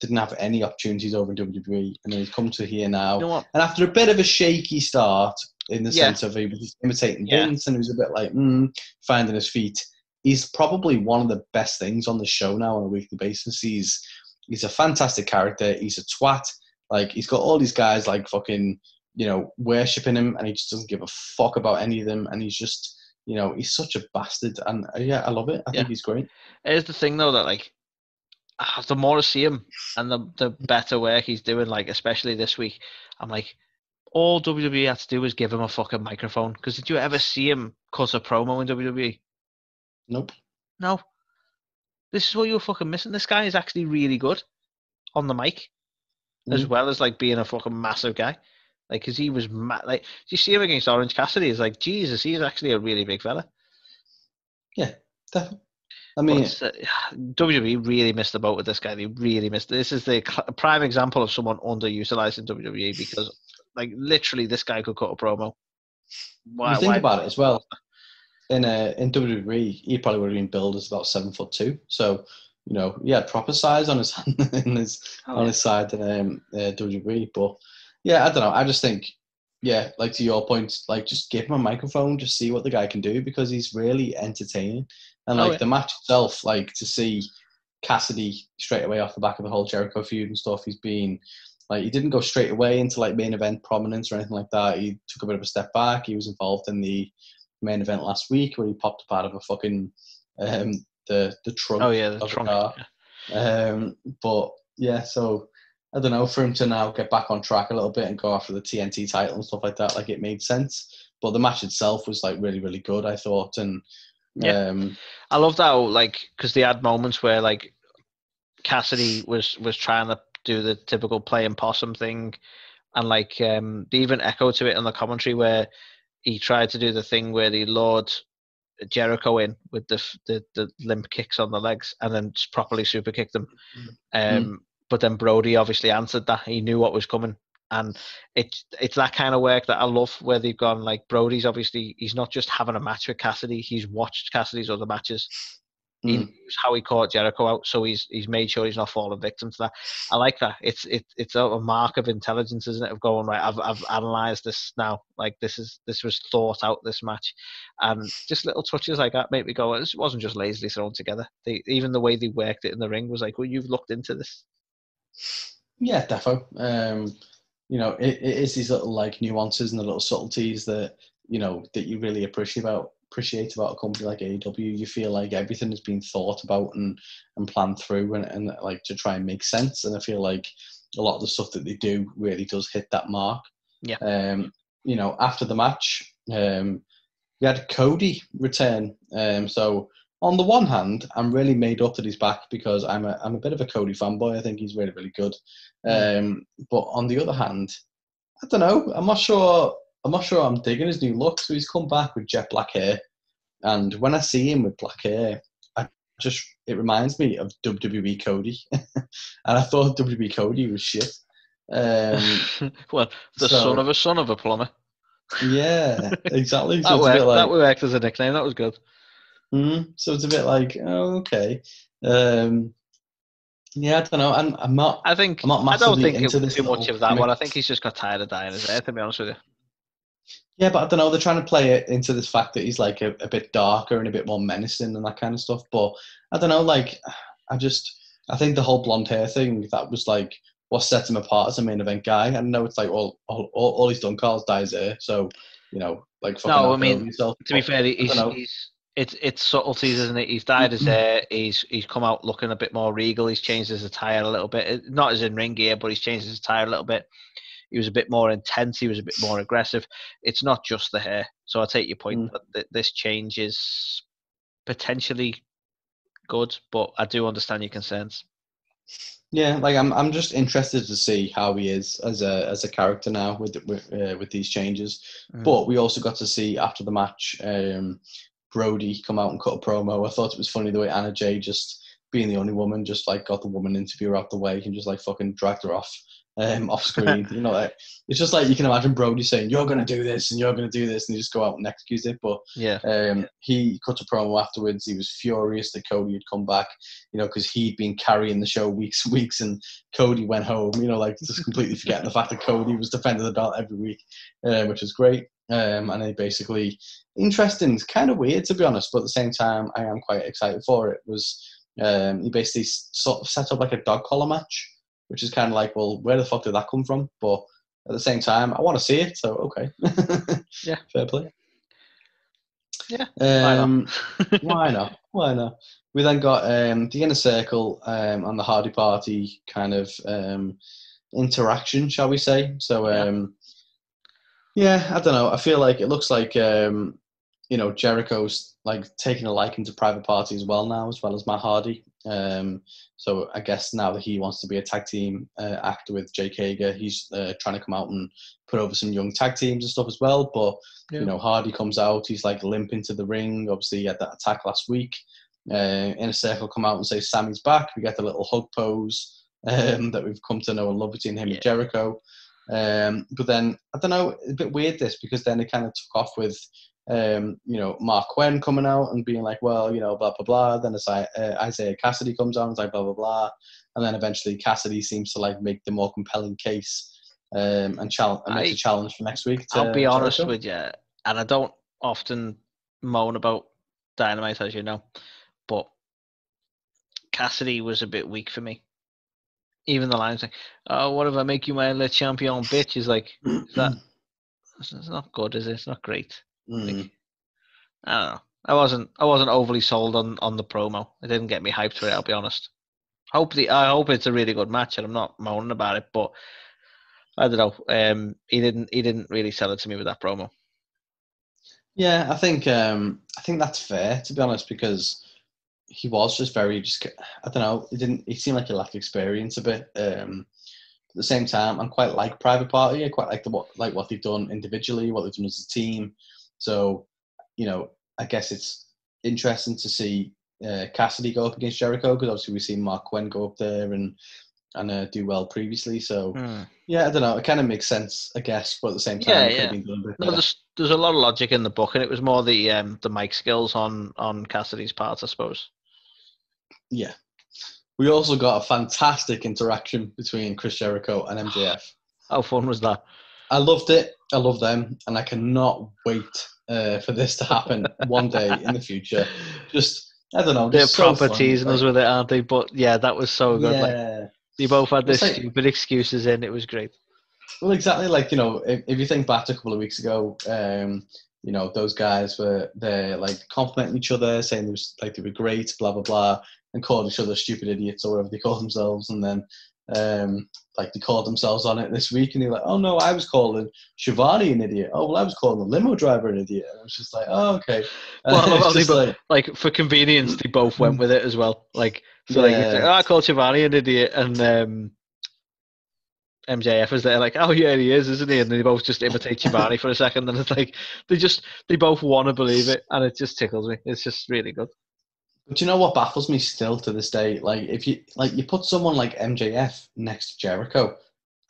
Didn't have any opportunities over in W W E, and then he's come to here now. You know what? And after a bit of a shaky start, in the yeah. sense of he was imitating yeah. Vince, and he was a bit like mm, finding his feet. he's probably one of the best things on the show now on a weekly basis. He's he's a fantastic character. He's a twat. Like, he's got all these guys, like, fucking, you know, worshipping him, and he just doesn't give a fuck about any of them. And he's just, you know, he's such a bastard. And, uh, yeah, I love it. I yeah. think he's great. Here's the thing, though, that, like, the more I see him and the, the better work he's doing, like, especially this week, I'm like, all W W E had to do was give him a fucking microphone. Because did you ever see him cut a promo in W W E? Nope. No. This is what you were fucking missing. This guy is actually really good on the mic, mm. as well as, like, being a fucking massive guy. Like, because he was, ma- like, did you see him against Orange Cassidy? It's like, Jesus, he's actually a really big fella. Yeah, definitely. I mean, uh, W W E really missed the boat with this guy. They really missed it. This is the cl- prime example of someone underutilized in W W E because, like, literally, this guy could cut a promo. Why, you think why about it as well. In uh, in W W E, he probably would have been billed as about seven foot two. So, you know, he had proper size on his hand in his oh, on yeah. his side in um, uh, W W E. But yeah, I don't know. I just think, yeah, like to your point, like just give him a microphone, just see what the guy can do because he's really entertaining. And, like, oh, yeah. the match itself, like, to see Cassidy straight away off the back of the whole Jericho feud and stuff, he's been, like, he didn't go straight away into, like, main event prominence or anything like that. He took a bit of a step back. He was involved in the main event last week where he popped up out of a fucking, um, the, the trunk oh, yeah, the of trunk. the car. Um, but, yeah, so, I don't know, for him to now get back on track a little bit and go after the T N T title and stuff like that, like, it made sense. But the match itself was, like, really, really good, I thought, and... Yeah, um, I love that. Like, because they had moments where, like, Cassidy was, was trying to do the typical playing possum thing, and, like, um, they even echoed to it on the commentary where he tried to do the thing where they lured Jericho in with the the, the limp kicks on the legs and then properly super kicked him. Mm-hmm. Um, mm-hmm. But then Brody obviously answered that. He knew what was coming. And it, it's that kind of work that I love where they've gone, like, Brody's obviously, he's not just having a match with Cassidy, he's watched Cassidy's other matches. Mm. He knows how he caught Jericho out, so he's he's made sure he's not falling victim to that. I like that. It's it, it's a mark of intelligence, isn't it, of going, right, I've I've analysed this now. Like, this is this was thought out, this match. And just little touches like that make me go, this wasn't just lazily thrown together. They, even the way they worked it in the ring was like, well, you've looked into this. Yeah, defo. Um You know, it, it is these little, like, nuances and the little subtleties that, you know, that you really appreciate about appreciate about a company like A E W. You feel like everything has been thought about and, and planned through and, and, like, to try and make sense. And I feel like a lot of the stuff that they do really does hit that mark. Yeah. Um, you know, after the match, um, we had Cody return. Um, so, on the one hand, I'm really made up that he's back because I'm a I'm a bit of a Cody fanboy. I think he's really, really good. Um, but on the other hand, I don't know. I'm not sure. I'm not sure. I'm digging his new look. So he's come back with jet black hair, and when I see him with black hair, I just it reminds me of W W E Cody, and I thought W W E Cody was shit. Um, well, the so, son of a son of a plumber. Yeah, exactly. So that, worked, like, that worked as a nickname. That was good. Mm-hmm. So it's a bit like, oh, okay. Um, Yeah, I don't know. I'm, I'm not. I think I'm not I don't think into it was too much of that gimmick. One. I think he's just got tired of dying his hair. To be honest with you. Yeah, but I don't know. They're trying to play it into this fact that he's like a, a bit darker and a bit more menacing and that kind of stuff. But I don't know. Like, I just I think the whole blonde hair thing that was like what set him apart as a main event guy. I know it's like all all, all, all he's done, Carl's dyed his hair. So you know, like fucking no. I mean, himself. To be fair, he's. he's It's it's subtleties, isn't it? He's dyed his hair. He's he's come out looking a bit more regal. He's changed his attire a little bit. Not as in ring gear, but he's changed his attire a little bit. He was a bit more intense. He was a bit more aggressive. It's not just the hair. So I take your point mm. that this change is potentially good, but I do understand your concerns. Yeah, like I'm I'm just interested to see how he is as a as a character now with with, uh, with these changes. Mm. But we also got to see after the match. Um, Brody come out and cut a promo. I thought it was funny the way Anna Jay, just being the only woman, just like got the woman interviewer out the way and just like fucking dragged her off um, off screen. You know, like it's just like you can imagine Brody saying, "You're gonna do this and you're gonna do this," and you just go out and execute it. But yeah, um, yeah. he cut a promo afterwards. He was furious that Cody had come back, you know, because he'd been carrying the show weeks and weeks, and Cody went home. You know, like just completely forgetting the fact that Cody was defending the belt every week, uh, which was great. Um, and they basically, interesting, it's kind of weird to be honest, but at the same time, I am quite excited for it. Was um, he basically sort of set up like a dog collar match, which is kind of like, well, where the fuck did that come from? But at the same time, I want to see it, so okay. Yeah, fair play. Yeah, um, why not? Why not? Why not? We then got um, the Inner Circle um, and the Hardy Party kind of um, interaction, shall we say? So. Um, yeah. Yeah, I don't know. I feel like it looks like, um, you know, Jericho's like taking a liking to Private Party as well now, as well as Matt Hardy. Um, so I guess now that he wants to be a tag team uh, actor with Jake Hager, he's uh, trying to come out and put over some young tag teams and stuff as well. But, yeah. you know, Hardy comes out, he's like limping to the ring. Obviously, he had that attack last week. Uh, Inner Circle come out and say, Sammy's back. We get the little hug pose um, that we've come to know and love between him yeah. and Jericho. Um, but then I don't know, it's a bit weird this, because then it kind of took off with um, you know, Mark Quinn coming out and being like, well, you know, blah blah blah. Then it's like uh, Isaiah Cassidy comes out and it's like blah blah blah, and then eventually Cassidy seems to like make the more compelling case um, and, chal- and makes I, a challenge for next week. To, I'll be honest Jericho. with you, and I don't often moan about Dynamite, as you know, but Cassidy was a bit weak for me. Even the lines like, "Oh, what if I make you my le champion, bitch?" Is like, is that it's not good, is it? It's not great. Mm. Like, I don't know. I wasn't. I wasn't overly sold on, on the promo. It didn't get me hyped for it. I'll be honest. Hopefully, I hope it's a really good match, and I'm not moaning about it. But I don't know. Um, he didn't. He didn't really sell it to me with that promo. Yeah, I think. Um, I think that's fair, to be honest, because. He was just very, just I don't know. He didn't. He seemed like he lacked experience a bit. Um, at the same time, I'm quite like Private Party. I quite like the what, like what they've done individually, what they've done as a team. So, you know, I guess it's interesting to see uh, Cassidy go up against Jericho, because obviously we've seen Mark Quinn go up there and and uh, do well previously. So mm. yeah, I don't know. It kind of makes sense, I guess. But at the same time, yeah, yeah. Been done no, there's there's a lot of logic in the book, and it was more the um, the mic skills on on Cassidy's part, I suppose. Yeah. We also got a fantastic interaction between Chris Jericho and M J F. How fun was that? I loved it. I love them. And I cannot wait uh, for this to happen one day in the future. Just, I don't know. They're so proper teasing us with it, aren't they? But yeah, that was so good. Yeah. Like, they both had their like, stupid excuses in. It was great. Well, exactly. Like, you know, if, if you think back to a couple of weeks ago, um, you know, those guys were, they're like complimenting each other, saying they, was, like, they were great, blah, blah, blah. And called each other stupid idiots or whatever they call themselves, and then um, like they called themselves on it this week, and they're like, "Oh no, I was calling Shivani an idiot. Oh well, I was calling the limo driver an idiot." And I was just like, "Oh okay." Well, just like, like for convenience, they both went with it as well. Like, so yeah. like, oh, I called Shivani an idiot, and um, M J F is there, like, "Oh yeah, he is, isn't he?" And they both just imitate Shivani for a second, and it's like they just they both want to believe it, and it just tickles me. It's just really good. But you know what baffles me still to this day? Like, if you like, you put someone like M J F next to Jericho,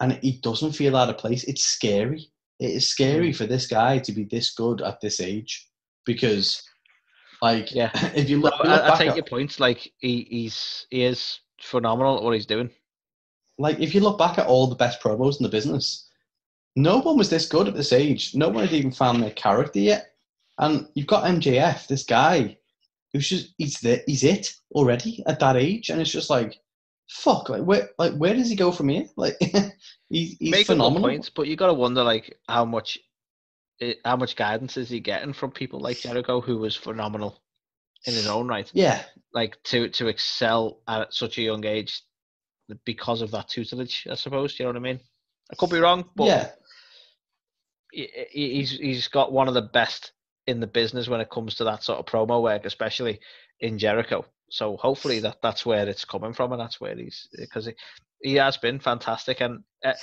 and he doesn't feel out of place. It's scary. It is scary for this guy to be this good at this age, because, like, yeah. if you look, no, look I, back I take at, your points. Like, he, he's he is phenomenal at what he's doing. Like, if you look back at all the best promos in the business, no one was this good at this age. No one had even found their character yet, and you've got M J F, this guy. It's just he's the, he's it already at that age, and it's just like, fuck. Like where like where does he go from here? Like he, he's Make phenomenal. Points, but you gotta wonder like how much how much guidance is he getting from people like Jericho, who was phenomenal in his own right. Yeah, like to to excel at such a young age because of that tutelage, I suppose. You know what I mean? I could be wrong, but yeah, he, he's he's got one of the best in the business when it comes to that sort of promo work, especially in Jericho. So hopefully that, that's where it's coming from, and that's where he's, because he, he has been fantastic. And uh,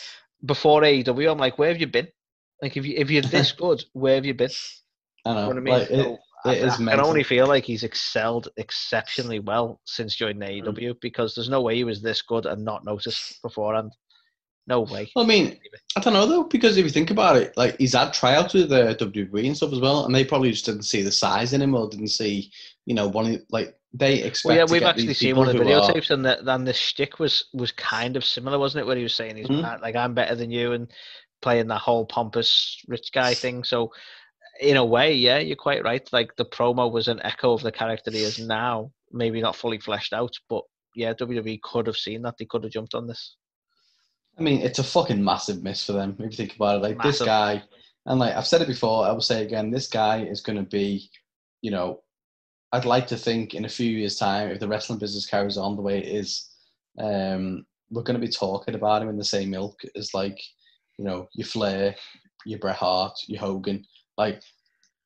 before A E W, I'm like, where have you been? Like, if you if you're this good, where have you been? I know. You know what I mean? Like, it, so it I, is I can mental. only feel like he's excelled exceptionally well since joining A E W, mm-hmm. because there's no way he was this good and not noticed beforehand. No way. I mean, I don't know though, because if you think about it, like he's had tryouts with the W W E and stuff as well, and they probably just didn't see the size in him, or didn't see, you know, one of, like they expect. Well, yeah, we've actually seen one of the videotapes, are... and then the shtick was was kind of similar, wasn't it? Where he was saying he's mm-hmm. like, "I'm better than you," and playing that whole pompous rich guy thing. So in a way, yeah, you're quite right. Like, the promo was an echo of the character he is now. Maybe not fully fleshed out, but yeah, W W E could have seen that. They could have jumped on this. I mean, it's a fucking massive miss for them, if you think about it. Like, massive. This guy, and like I've said it before, I will say it again, this guy is going to be, you know, I'd like to think in a few years' time, if the wrestling business carries on the way it is, um, we're going to be talking about him in the same ilk as, like, you know, your Flair, your Bret Hart, your Hogan. Like,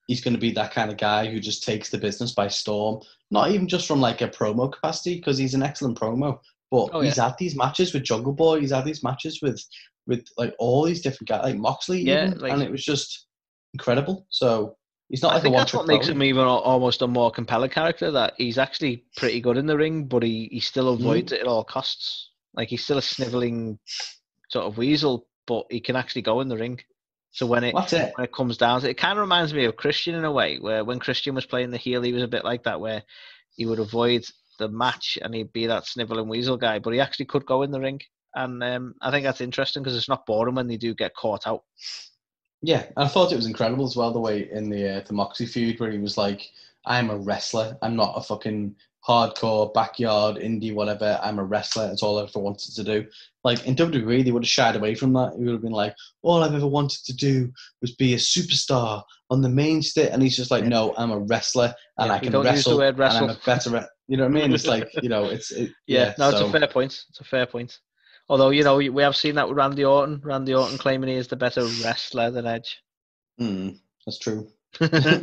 he's going to be that kind of guy who just takes the business by storm, not even just from, like, a promo capacity, because he's an excellent promo, but oh, yeah. he's had these matches with Jungle Boy, he's had these matches with, with like, all these different guys, like Moxley yeah, even, like, and it was just incredible. So he's not I like think a one-trick that's what makes him even almost a more compelling character, that he's actually pretty good in the ring, but he, he still avoids mm. it at all costs. Like, he's still a snivelling sort of weasel, but he can actually go in the ring. So when it, it when it comes down to it, it kind of reminds me of Christian in a way, where when Christian was playing the heel, he was a bit like that, where he would avoid the match and he'd be that snivelling weasel guy, but he actually could go in the ring. And um, I think that's interesting because it's not boring when they do get caught out. Yeah, and I thought it was incredible as well, the way in the, uh, the Moxie feud where he was like, I'm a wrestler, I'm not a fucking hardcore backyard indie whatever, I'm a wrestler, it's all I ever wanted to do. Like, in W W E they would have shied away from that. He would have been like, all I've ever wanted to do was be a superstar on the main stage, and he's just like, no, I'm a wrestler and yeah, I can don't wrestle, use the word wrestle, and I'm a better re-. You know what I mean? It's like, you know, it's it, yeah, yeah no so. It's a fair point, it's a fair point although, you know, we have seen that with Randy Orton Randy Orton claiming he is the better wrestler than Edge. Mm, that's true.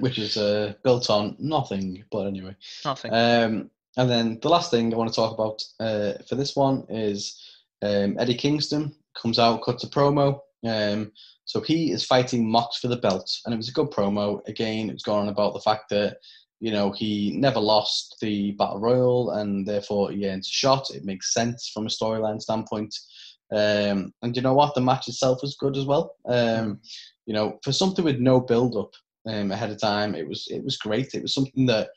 Which is uh, built on nothing, but anyway. Nothing. Um, and then the last thing I want to talk about uh, for this one is um, Eddie Kingston comes out, cuts a promo. Um, so he is fighting Mox for the belt, and it was a good promo. Again, it was going on about the fact that, you know, he never lost the Battle Royal, and therefore he earns a shot. It makes sense from a storyline standpoint. Um, and you know what? The match itself was good as well. Um, you know, for something with no build-up, Um, ahead of time, it was it was great. It was something that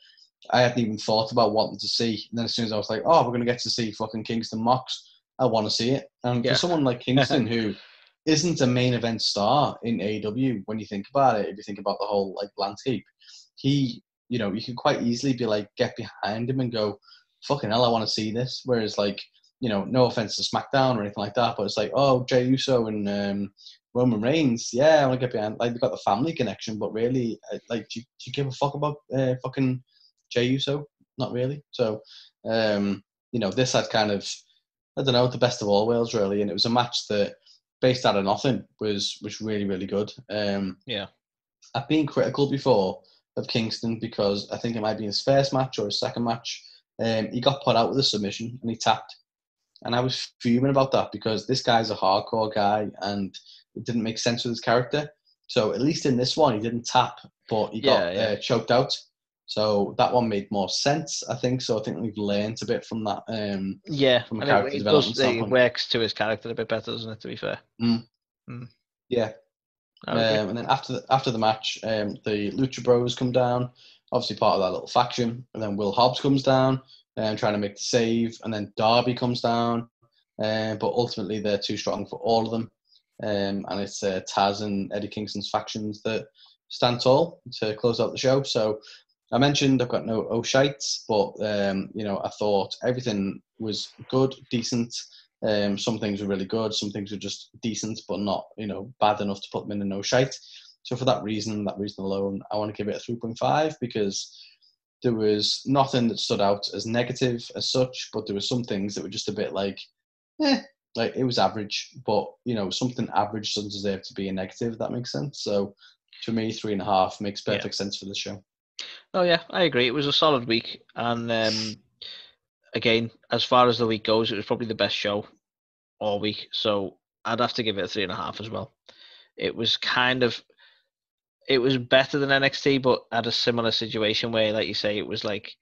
I hadn't even thought about wanting to see. And then as soon as I was like, "Oh, we're going to get to see fucking Kingston Mox," I want to see it. And yeah. for someone like Kingston who isn't a main event star in A E W, when you think about it, if you think about the whole like landscape, he, you know, you can quite easily be like, get behind him and go, "Fucking hell, I want to see this." Whereas like, you know, no offense to SmackDown or anything like that, but it's like, oh, Jey Uso and um, Roman Reigns, yeah, I want to get behind. Like, they've got the family connection, but really, like, do you, do you give a fuck about uh, fucking Jey Uso? Not really. So, um, you know, this had kind of, I don't know, the best of all worlds, really. And it was a match that, based out of nothing, was was really, really good. Um, yeah. I've been critical before of Kingston because I think it might be his first match or his second match. Um, he got put out with a submission and he tapped. And I was fuming about that because this guy's a hardcore guy and it didn't make sense with his character. So at least in this one, he didn't tap, but he yeah, got yeah. Uh, choked out. So that one made more sense, I think. So I think we've learned a bit from that. Um, yeah, from a character it, it development does, it works to his character a bit better, doesn't it, to be fair? Mm. Mm. Yeah. Okay. Um, and then after the, after the match, um, the Lucha Bros come down, obviously part of that little faction. And then Will Hobbs comes down, um, trying to make the save. And then Darby comes down. Uh, but ultimately, they're too strong for all of them. Um, and it's uh, Taz and Eddie Kingston's factions that stand tall to close out the show. So I mentioned I've got no oh shites, but um, you know, I thought everything was good, decent. Um, some things were really good, some things were just decent, but not, you know, bad enough to put them in a no shite. So for that reason, that reason alone, I want to give it a three point five because there was nothing that stood out as negative as such, but there were some things that were just a bit like, eh. Like, it was average, but, you know, something average doesn't deserve to be a negative, if that makes sense. So, to me, three and a half makes perfect yeah. sense for the show. Oh, yeah, I agree. It was a solid week. And, um, again, as far as the week goes, it was probably the best show all week. So, I'd have to give it a three and a half as well. It was kind of... It was better than N X T, but had a similar situation where, like you say, it was like...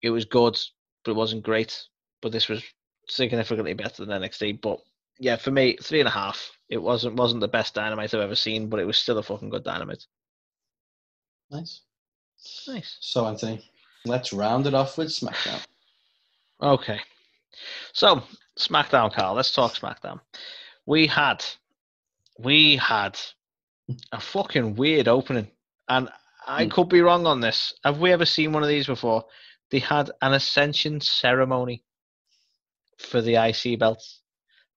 It was good, but it wasn't great. But this was... significantly better than N X T, but yeah, for me, three and a half. It wasn't wasn't the best Dynamite I've ever seen, but it was still a fucking good Dynamite. Nice, nice. So Anthony, let's round it off with SmackDown. Okay, so SmackDown, Carl. Let's talk SmackDown. We had we had a fucking weird opening. And I could be wrong on this. Have we ever seen one of these before? They had an ascension ceremony for the I C belts.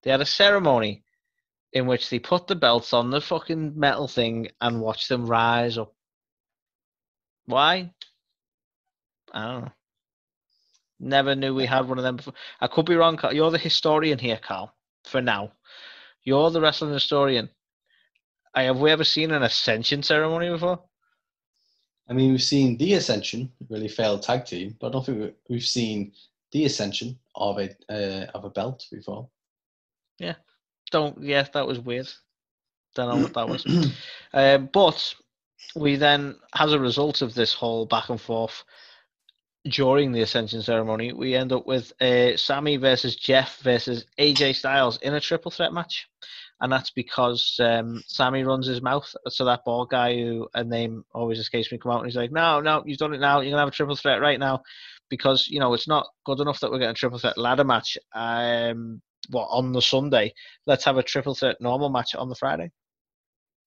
They had a ceremony in which they put the belts on the fucking metal thing and watched them rise up. Why? I don't know. Never knew we had one of them before. I could be wrong, Carl. You're the historian here, Carl, for now. You're the wrestling historian. I, have we ever seen an ascension ceremony before? I mean, we've seen the Ascension, really failed tag team, but I don't think we've seen the Ascension of a uh, of a belt before. Yeah, don't. Yeah, that was weird. Don't know what that was. um, but we then, as a result of this whole back and forth during the Ascension ceremony, we end up with uh, Sammy versus Jeff versus A J Styles in a triple threat match. And that's because um, Sammy runs his mouth. So that bald guy who a name always escapes me come out and he's like, no, no, you've done it now. You're going to have a triple threat right now. Because, you know, it's not good enough that we're getting a triple threat ladder match um, what, on the Sunday. Let's have a triple threat normal match on the Friday.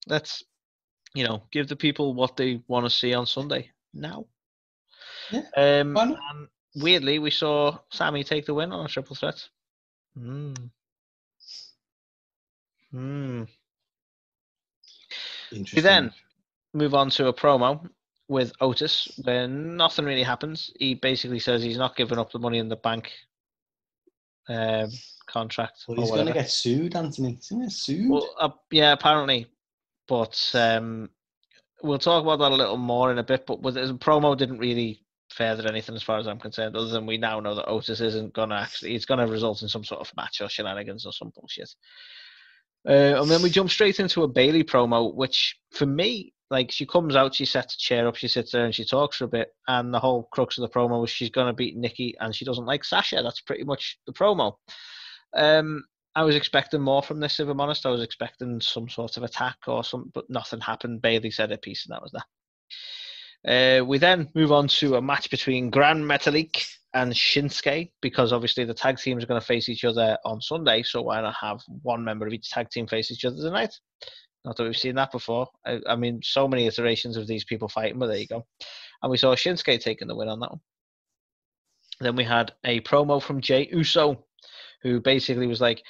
Let's, you know, give the people what they want to see on Sunday now. Yeah, um, and weirdly, we saw Sammy take the win on a triple threat. Hmm. Hmm. We then move on to a promo with Otis where nothing really happens. He basically says he's not giving up the Money in the Bank um, contract. Well, he's going to get sued, Anthony. He's going to get sued. Well, uh, yeah, apparently. But um, we'll talk about that a little more in a bit. But with his promo didn't really further anything as far as I'm concerned, other than we now know that Otis isn't going to actually, it's going to result in some sort of match or shenanigans or some bullshit. Uh, and then we jump straight into a Bailey promo, which for me, like, she comes out, she sets a chair up, she sits there and she talks for a bit, and the whole crux of the promo is she's going to beat Nikki and she doesn't like Sasha. That's pretty much the promo. Um, I was expecting more from this, if I'm honest. I was expecting some sort of attack or something, but nothing happened. Bailey said a piece and that was that. Uh, we then move on to a match between Grand Metalik and Shinsuke, because obviously the tag teams are going to face each other on Sunday, so why not have one member of each tag team face each other tonight? Not that we've seen that before. I, I mean, so many iterations of these people fighting, but there you go. And we saw Shinsuke taking the win on that one. Then we had a promo from Jey Uso, who basically was like,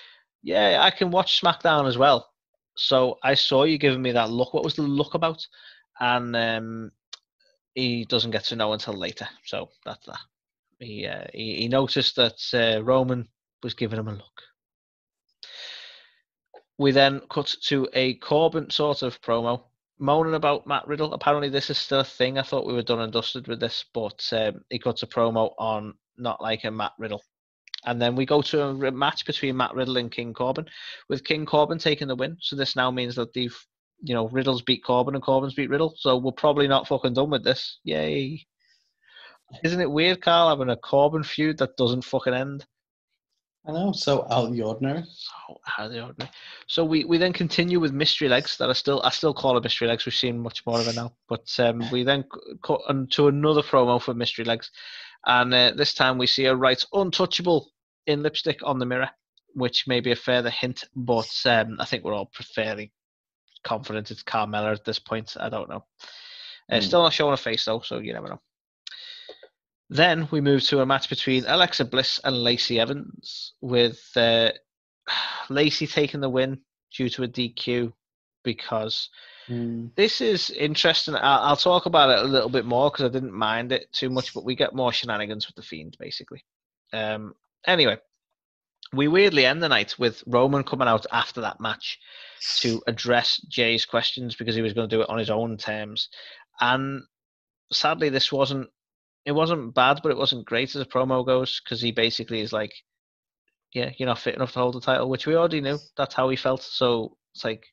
yeah, I can watch SmackDown as well. So I saw you giving me that look. What was the look about? And um, he doesn't get to know until later. So that's that. He, uh, he he noticed that uh, Roman was giving him a look. We then cut to a Corbin sort of promo, moaning about Matt Riddle. Apparently this is still a thing. I thought we were done and dusted with this, but um, he cuts a promo on not liking Matt Riddle. And then we go to a match between Matt Riddle and King Corbin, with King Corbin taking the win. So this now means that they've, you know, Riddle's beat Corbin and Corbin's beat Riddle. So we're probably not fucking done with this. Yay. Isn't it weird, Carl, having a Corbin feud that doesn't fucking end? I know, so out of the ordinary. So out of the ordinary. So we, we then continue with mystery legs that I still I still call it mystery legs. We've seen much more of it now, but um, we then cut to another promo for mystery legs, and uh, this time we see a right untouchable in lipstick on the mirror, which may be a further hint, but um, I think we're all fairly confident it's Carmella at this point. I don't know. Uh, mm. Still not showing a face though, so you never know. Then we move to a match between Alexa Bliss and Lacey Evans, with uh, Lacey taking the win due to a D Q, because mm. this is interesting. I'll, I'll talk about it a little bit more because I didn't mind it too much, but we get more shenanigans with The Fiend, basically. Um, anyway, we weirdly end the night with Roman coming out after that match to address Jay's questions because he was going to do it on his own terms. And sadly, this wasn't It wasn't bad, but it wasn't great as a promo goes, because he basically is like, yeah, you're not fit enough to hold the title, which we already knew. That's how he felt. So it's like,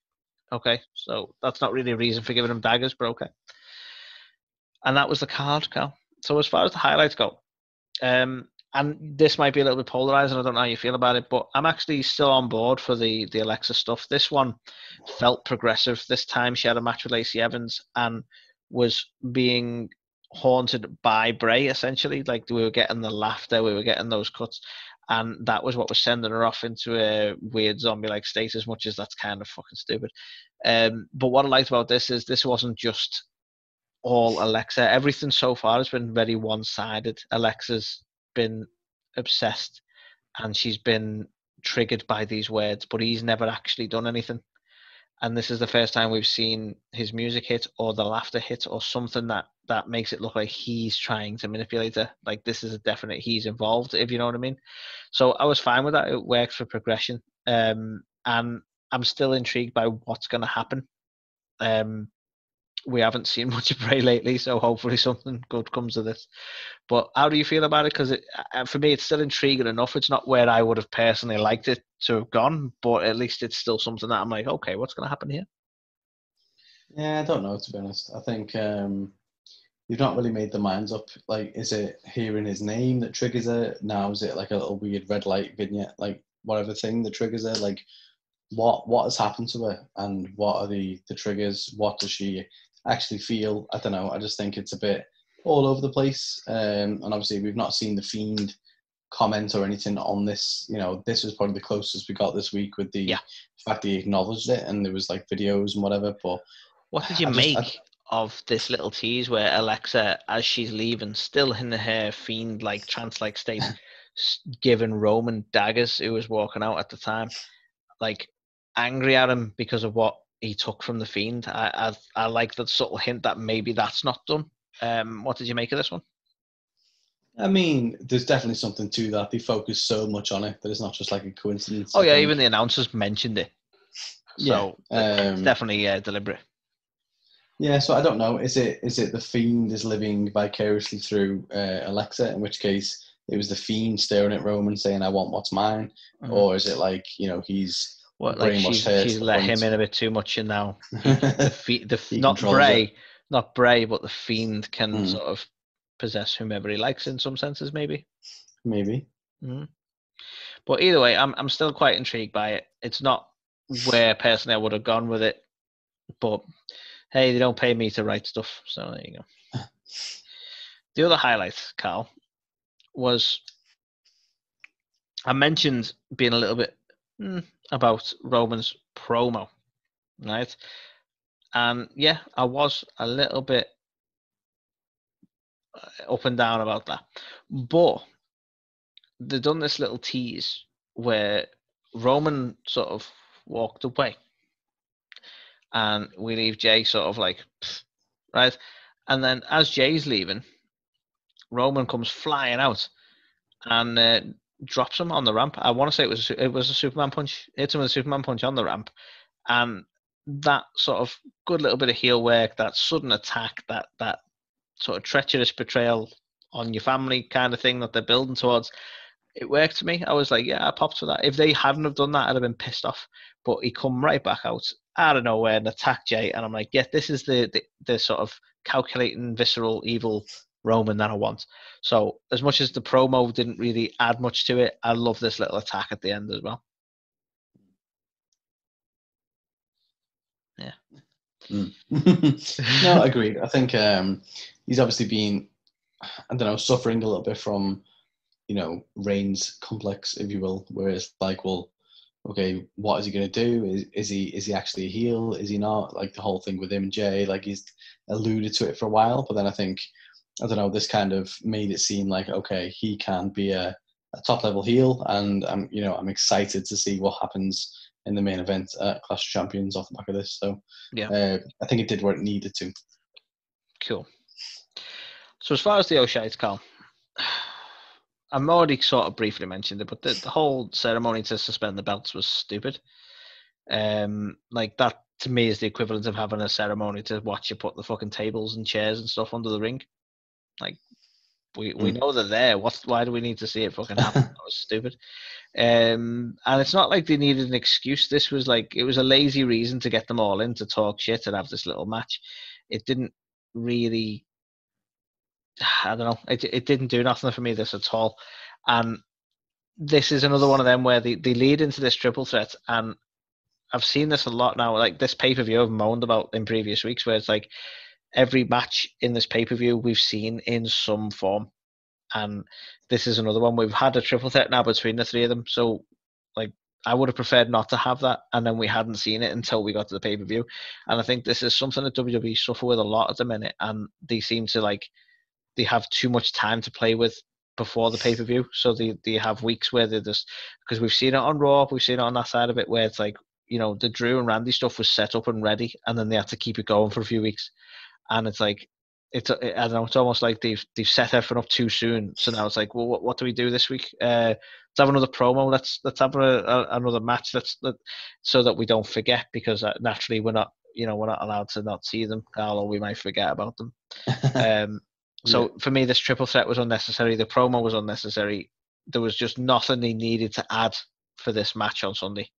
okay, so that's not really a reason for giving him daggers, but okay. And that was the card, Cal. So as far as the highlights go, um, and this might be a little bit polarizing, I don't know how you feel about it, but I'm actually still on board for the, the Alexa stuff. This one felt progressive. This time she had a match with Lacey Evans and was being haunted by Bray, essentially. Like, we were getting the laughter, we were getting those cuts, and that was what was sending her off into a weird zombie-like state, as much as that's kind of fucking stupid. Um, but what I liked about this is this wasn't just all Alexa. Everything so far has been very one-sided. Alexa's been obsessed, and she's been triggered by these words, but he's never actually done anything. And this is the first time we've seen his music hit or the laughter hit or something that, that makes it look like he's trying to manipulate her. Like, this is a definite he's involved, if you know what I mean. So I was fine with that. It works for progression. Um, and I'm still intrigued by what's going to happen. Um, we haven't seen much of Bray lately, so hopefully something good comes of this. But how do you feel about it? Because it, for me, it's still intriguing enough. It's not where I would have personally liked it to have gone, but at least it's still something that I'm like, okay, what's going to happen here? Yeah, I don't know, to be honest. I think um, you've not really made the minds up. Like, is it hearing his name that triggers it? Now, is it like a little weird red light vignette, like whatever thing that triggers it? Like, what what has happened to her, and what are the, the triggers? What does she actually feel? I don't know. I just think it's a bit all over the place. Um, and obviously we've not seen the Fiend comment or anything on this. You know, this was probably the closest we got this week with the yeah. fact that he acknowledged it, and there was like videos and whatever. But what did you I make just, I, of this little tease where Alexa, as she's leaving, still in her Fiend-like, trance-like state, giving Roman daggers, who was walking out at the time, like, angry at him because of what he took from the Fiend? I, I I like that subtle hint that maybe that's not done. Um, what did you make of this one? I mean, there's definitely something to that. They focus so much on it that it's not just like a coincidence. Oh yeah, even the announcers mentioned it. So yeah, um, it's definitely uh, deliberate. Yeah, so I don't know. Is it is it the Fiend is living vicariously through uh, Alexa? In which case, it was the Fiend staring at Roman saying, "I want what's mine," mm-hmm. or is it like, you know, he's What, like she's, she's let him in a bit too much, and now the fe- the, not Bray, it. not Bray, but the Fiend can mm. sort of possess whomever he likes in some senses, maybe. Maybe. Mm. But either way, I'm I'm still quite intrigued by it. It's not where personally I would have gone with it, but hey, they don't pay me to write stuff, so there you go. The other highlight, Carl, was I mentioned being a little bit. Mm, about Roman's promo, right? And yeah, I was a little bit up and down about that. But they've done this little tease where Roman sort of walked away, and we leave Jay sort of like, pfft, right? And then as Jay's leaving, Roman comes flying out and uh, drops him on the ramp. I want to say it was it was a Superman punch. Hits him with a Superman punch on the ramp, and that sort of good little bit of heel work, that sudden attack, that that sort of treacherous betrayal on your family kind of thing that they're building towards. It worked for me. I was like, yeah, I popped for that. If they hadn't have done that, I'd have been pissed off. But he come right back out out of nowhere and attacked Jay, and I'm like, yeah, this is the the, the sort of calculating, visceral, evil Roman that I want. So as much as the promo didn't really add much to it, I love this little attack at the end as well. Yeah. Mm. No, agreed. I think um, he's obviously been, I don't know, suffering a little bit from, you know, Reigns complex, if you will, where it's like, well, okay, what is he going to do? Is, is he is he actually a heel? Is he not? Like the whole thing with him and Jay, like he's alluded to it for a while, but then I think I don't know, this kind of made it seem like, okay, he can be a, a top-level heel, and I'm, you know, I'm excited to see what happens in the main event at Clash of Champions off the back of this. So yeah, uh, I think it did what it needed to. Cool. So as far as the Oshites, Carl, I'm already sort of briefly mentioned it, but the, the whole ceremony to suspend the belts was stupid. Um, like that, to me, is the equivalent of having a ceremony to watch you put the fucking tables and chairs and stuff under the ring. Like, we we know they're there. What's why do we need to see it fucking happen? That was stupid. Um, and it's not like they needed an excuse. This was like, it was a lazy reason to get them all in to talk shit and have this little match. It didn't really, I don't know, it it didn't do nothing for me, this at all. And this is another one of them where they, they lead into this triple threat, and I've seen this a lot now. Like, this pay-per-view I've moaned about in previous weeks, where it's like, every match in this pay-per-view we've seen in some form, and this is another one. We've had a triple threat now between the three of them, so like I would have preferred not to have that, and then we hadn't seen it until we got to the pay-per-view. And I think this is something that W W E suffer with a lot at the minute, and they seem to like they have too much time to play with before the pay-per-view. So they, they have weeks where they're just, because we've seen it on Raw, we've seen it on that side of it, where it's like, you know, the Drew and Randy stuff was set up and ready, and then they had to keep it going for a few weeks. And it's like, it's, I don't know, it's almost like they've they've set everything up too soon. So now it's like, well, what, what do we do this week? Uh, let's have another promo. Let's let's have a, a, another match. Let's let, so that we don't forget, because naturally we're not, you know, we're not allowed to not see them, although we might forget about them. Um, so yeah. For me, this triple threat was unnecessary. The promo was unnecessary. There was just nothing they needed to add for this match on Sunday,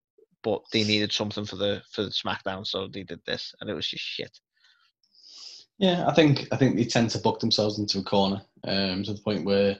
but they needed something for the for the SmackDown, so they did this, and it was just shit. Yeah, I think I think they tend to book themselves into a corner um, to the point where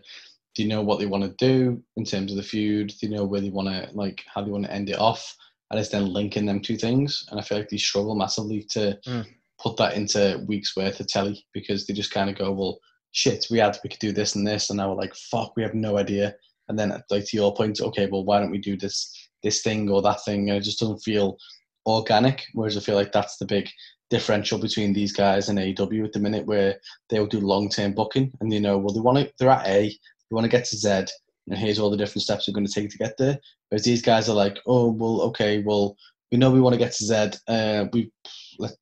they know what they want to do in terms of the feud. They know where they want to, like, how they want to end it off, and it's then linking them two things. And I feel like they struggle massively to mm. put that into weeks worth of telly, because they just kind of go, well, shit, we had we could do this and this, and now we're like, fuck, we have no idea. And then, like, to your point, okay, well, why don't we do this this thing or that thing? And it just doesn't feel organic. Whereas I feel like that's the big differential between these guys and A E W at the minute, where they'll do long-term booking, and you know, well, they want to, they're at A, they want to get to Z, and here's all the different steps we're going to take to get there. Whereas these guys are like, oh, well, okay, well, we know we want to get to Z, uh, we let,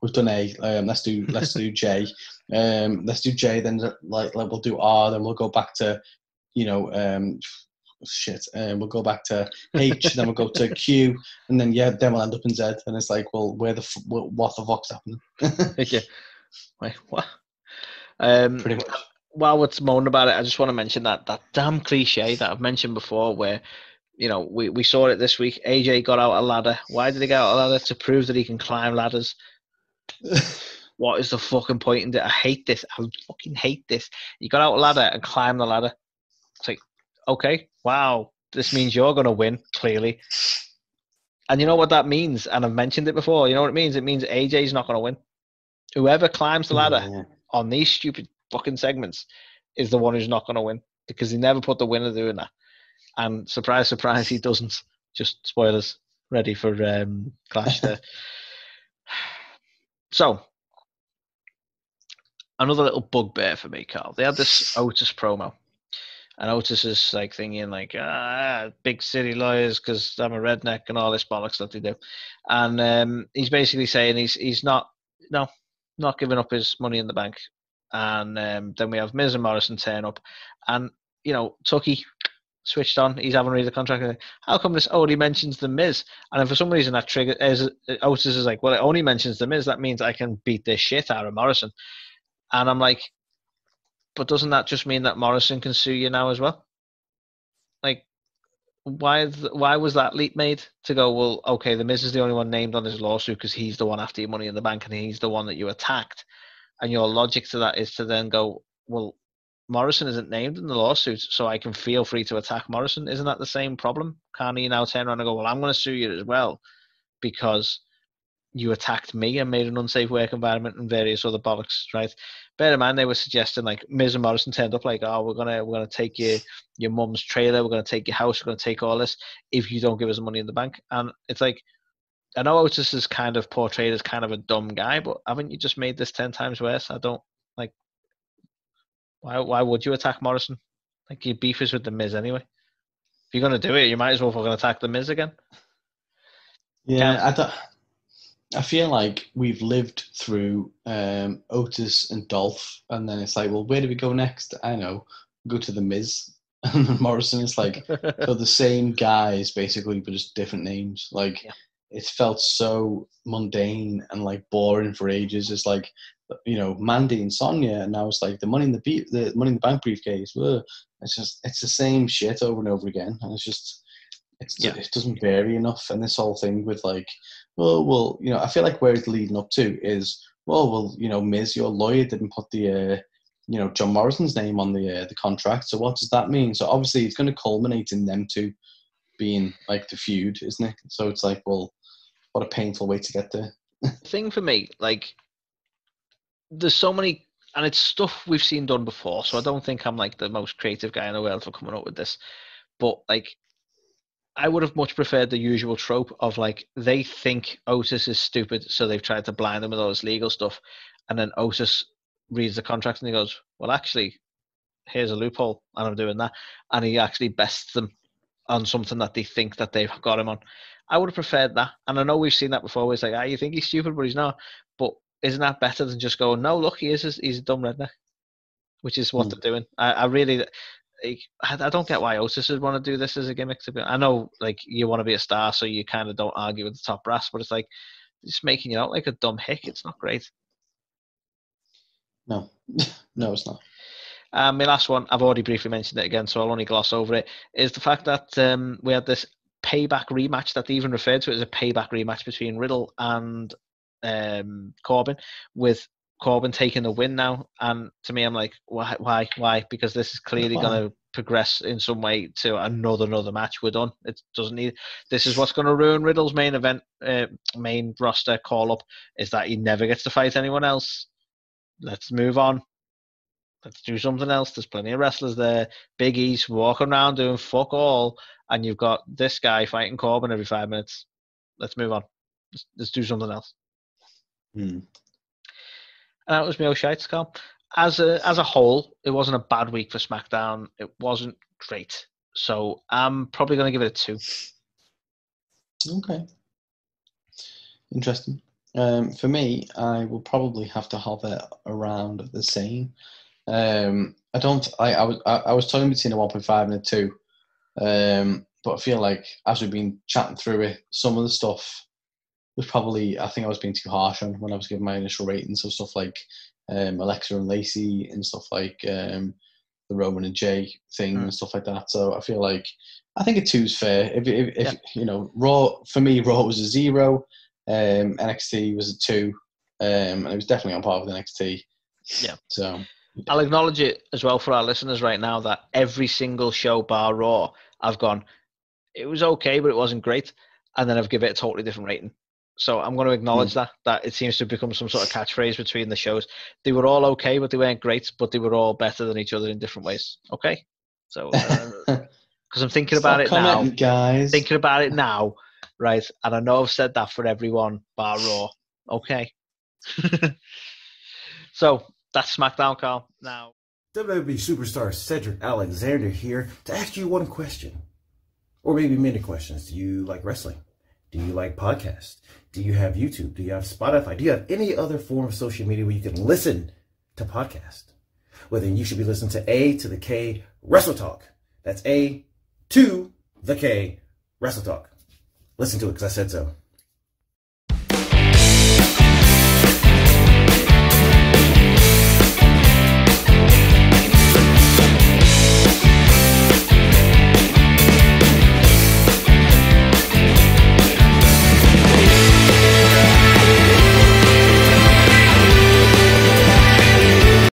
we've done A, um, let's do let's do J, um, let's do J, then like, like we'll do R, then we'll go back to, you know, um, shit, and um, we'll go back to H, then we'll go to Q, and then yeah, then we'll end up in Z, and it's like, well, where the f- what the fuck's happening? Yeah, wait, what? Um, Pretty much. While we're moaning about it, I just want to mention that that damn cliche that I've mentioned before, where, you know, we we saw it this week. A J got out a ladder. Why did he get out a ladder? To prove that he can climb ladders. What is the fucking point in it? I hate this. I fucking hate this. You got out a ladder and climbed the ladder. It's like, okay, wow, this means you're going to win, clearly. And you know what that means? And I've mentioned it before. You know what it means? It means A J's not going to win. Whoever climbs the ladder yeah. on these stupid fucking segments is the one who's not going to win, because he never put the winner doing that. And surprise, surprise, he doesn't. Just spoilers. Ready for um, Clash there. So, another little bugbear for me, Carl. They had this Otis promo. And Otis is like thinking like, ah, big city lawyers, because I'm a redneck and all this bollocks that they do. And um, he's basically saying he's he's not, no, not giving up his money in the bank. And um, then we have Miz and Morrison turn up. And, you know, Tucky switched on. He's having to read the contract. How come this only mentions the Miz? And then for some reason that trigger, is, Otis is like, well, it only mentions the Miz. That means I can beat this shit out of Morrison. And I'm like, but doesn't that just mean that Morrison can sue you now as well? Like, why why was that leap made to go, well, okay, the Miz is the only one named on his lawsuit because he's the one after your money in the bank and he's the one that you attacked. And your logic to that is to then go, well, Morrison isn't named in the lawsuit, so I can feel free to attack Morrison. Isn't that the same problem? Can't he now turn around and go, well, I'm going to sue you as well because you attacked me and made an unsafe work environment and various other bollocks, right? Bear in mind, they were suggesting like Miz and Morrison turned up like, oh, we're gonna we're gonna take your your mum's trailer, we're gonna take your house, we're gonna take all this if you don't give us money in the bank. And it's like, I know Otis is kind of portrayed as kind of a dumb guy, but haven't you just made this ten times worse? I don't like. Why why would you attack Morrison? Like, your beef is with the Miz anyway. If you're gonna do it, you might as well fucking attack the Miz again. Yeah, Can't- I don't. I feel like we've lived through um, Otis and Dolph, and then it's like, well, where do we go next? I know, go to the Miz. And then Morrison is like, they're the same guys basically, but just different names. Like, yeah. It felt so mundane and like boring for ages. It's like, you know, Mandy and Sonya, and now it's like the money in the be- the money in the bank briefcase. Ugh. It's just, it's the same shit over and over again, and it's just, it's, yeah. it doesn't vary enough. And this whole thing with like, well, well, you know, I feel like where it's leading up to is, well, well, you know, Miz, your lawyer didn't put the, uh, you know, John Morrison's name on the uh, the contract. So what does that mean? So obviously it's going to culminate in them two being like the feud, isn't it? So it's like, well, what a painful way to get there. Thing for me, like, there's so many and it's stuff we've seen done before, so I don't think I'm like the most creative guy in the world for coming up with this. But like, I would have much preferred the usual trope of like, they think Otis is stupid, so they've tried to blind him with all this legal stuff, and then Otis reads the contract and he goes, well, actually, here's a loophole, and I'm doing that, and he actually bests them on something that they think that they've got him on. I would have preferred that, and I know we've seen that before. Where it's like, ah, you think he's stupid, but he's not. But isn't that better than just going, no, look, he is, he's a dumb redneck, which is what mm. they're doing. I, I really, I, I don't get why Otis would want to do this as a gimmick. To be, I know, like, you want to be a star, so you kind of don't argue with the top brass, but it's like, it's making you out like a dumb hick. It's not great. No, no, it's not. Um, my last one, I've already briefly mentioned it again, so I'll only gloss over it, is the fact that um, we had this payback rematch that they even referred to it as a payback rematch between Riddle and um, Corbin, with Corbin taking the win now. And to me, I'm like, why, why, why? Because this is clearly going to progress in some way to another, another match. We're done. It doesn't need. This is what's going to ruin Riddle's main event, uh, main roster call up, is that he never gets to fight anyone else. Let's move on. Let's do something else. There's plenty of wrestlers there. Big E's walking around doing fuck all, and you've got this guy fighting Corbin every five minutes. Let's move on. Let's, let's do something else. Mm. And that was my old shite, Carl. As a, as a whole, it wasn't a bad week for SmackDown. It wasn't great. So I'm probably going to give it a two. Okay. Interesting. Um, for me, I will probably have to hover around the same. Um, I don't. I, I was. I, I was talking between a one point five and a two, um, but I feel like as we've been chatting through it, some of the stuff was probably. I think I was being too harsh on when I was giving my initial ratings of stuff like um, Alexa and Lacey and stuff like um, the Roman and Jay thing mm. and stuff like that. So I feel like I think a two is fair. If, if, if yeah. you know, Raw for me, Raw was a zero. Um, N X T was a two, um, and it was definitely on par with N X T. Yeah. So. I'll acknowledge it as well for our listeners right now that every single show bar Raw, I've gone, it was okay, but it wasn't great. And then I've given it a totally different rating. So I'm going to acknowledge mm. that, that it seems to become some sort of catchphrase between the shows. They were all okay, but they weren't great, but they were all better than each other in different ways. Okay. So, because uh, I'm thinking about it now, guys. Thinking about it now, right? And I know I've said that for everyone bar Raw. Okay. So, that's SmackDown, Carl. Now, W W E superstar Cedric Alexander here to ask you one question, or maybe many questions. Do you like wrestling? Do you like podcasts? Do you have YouTube? Do you have Spotify? Do you have any other form of social media where you can listen to podcasts? Well, then you should be listening to A to the K Wrestle Talk. That's A to the K Wrestle Talk. Listen to it because I said so.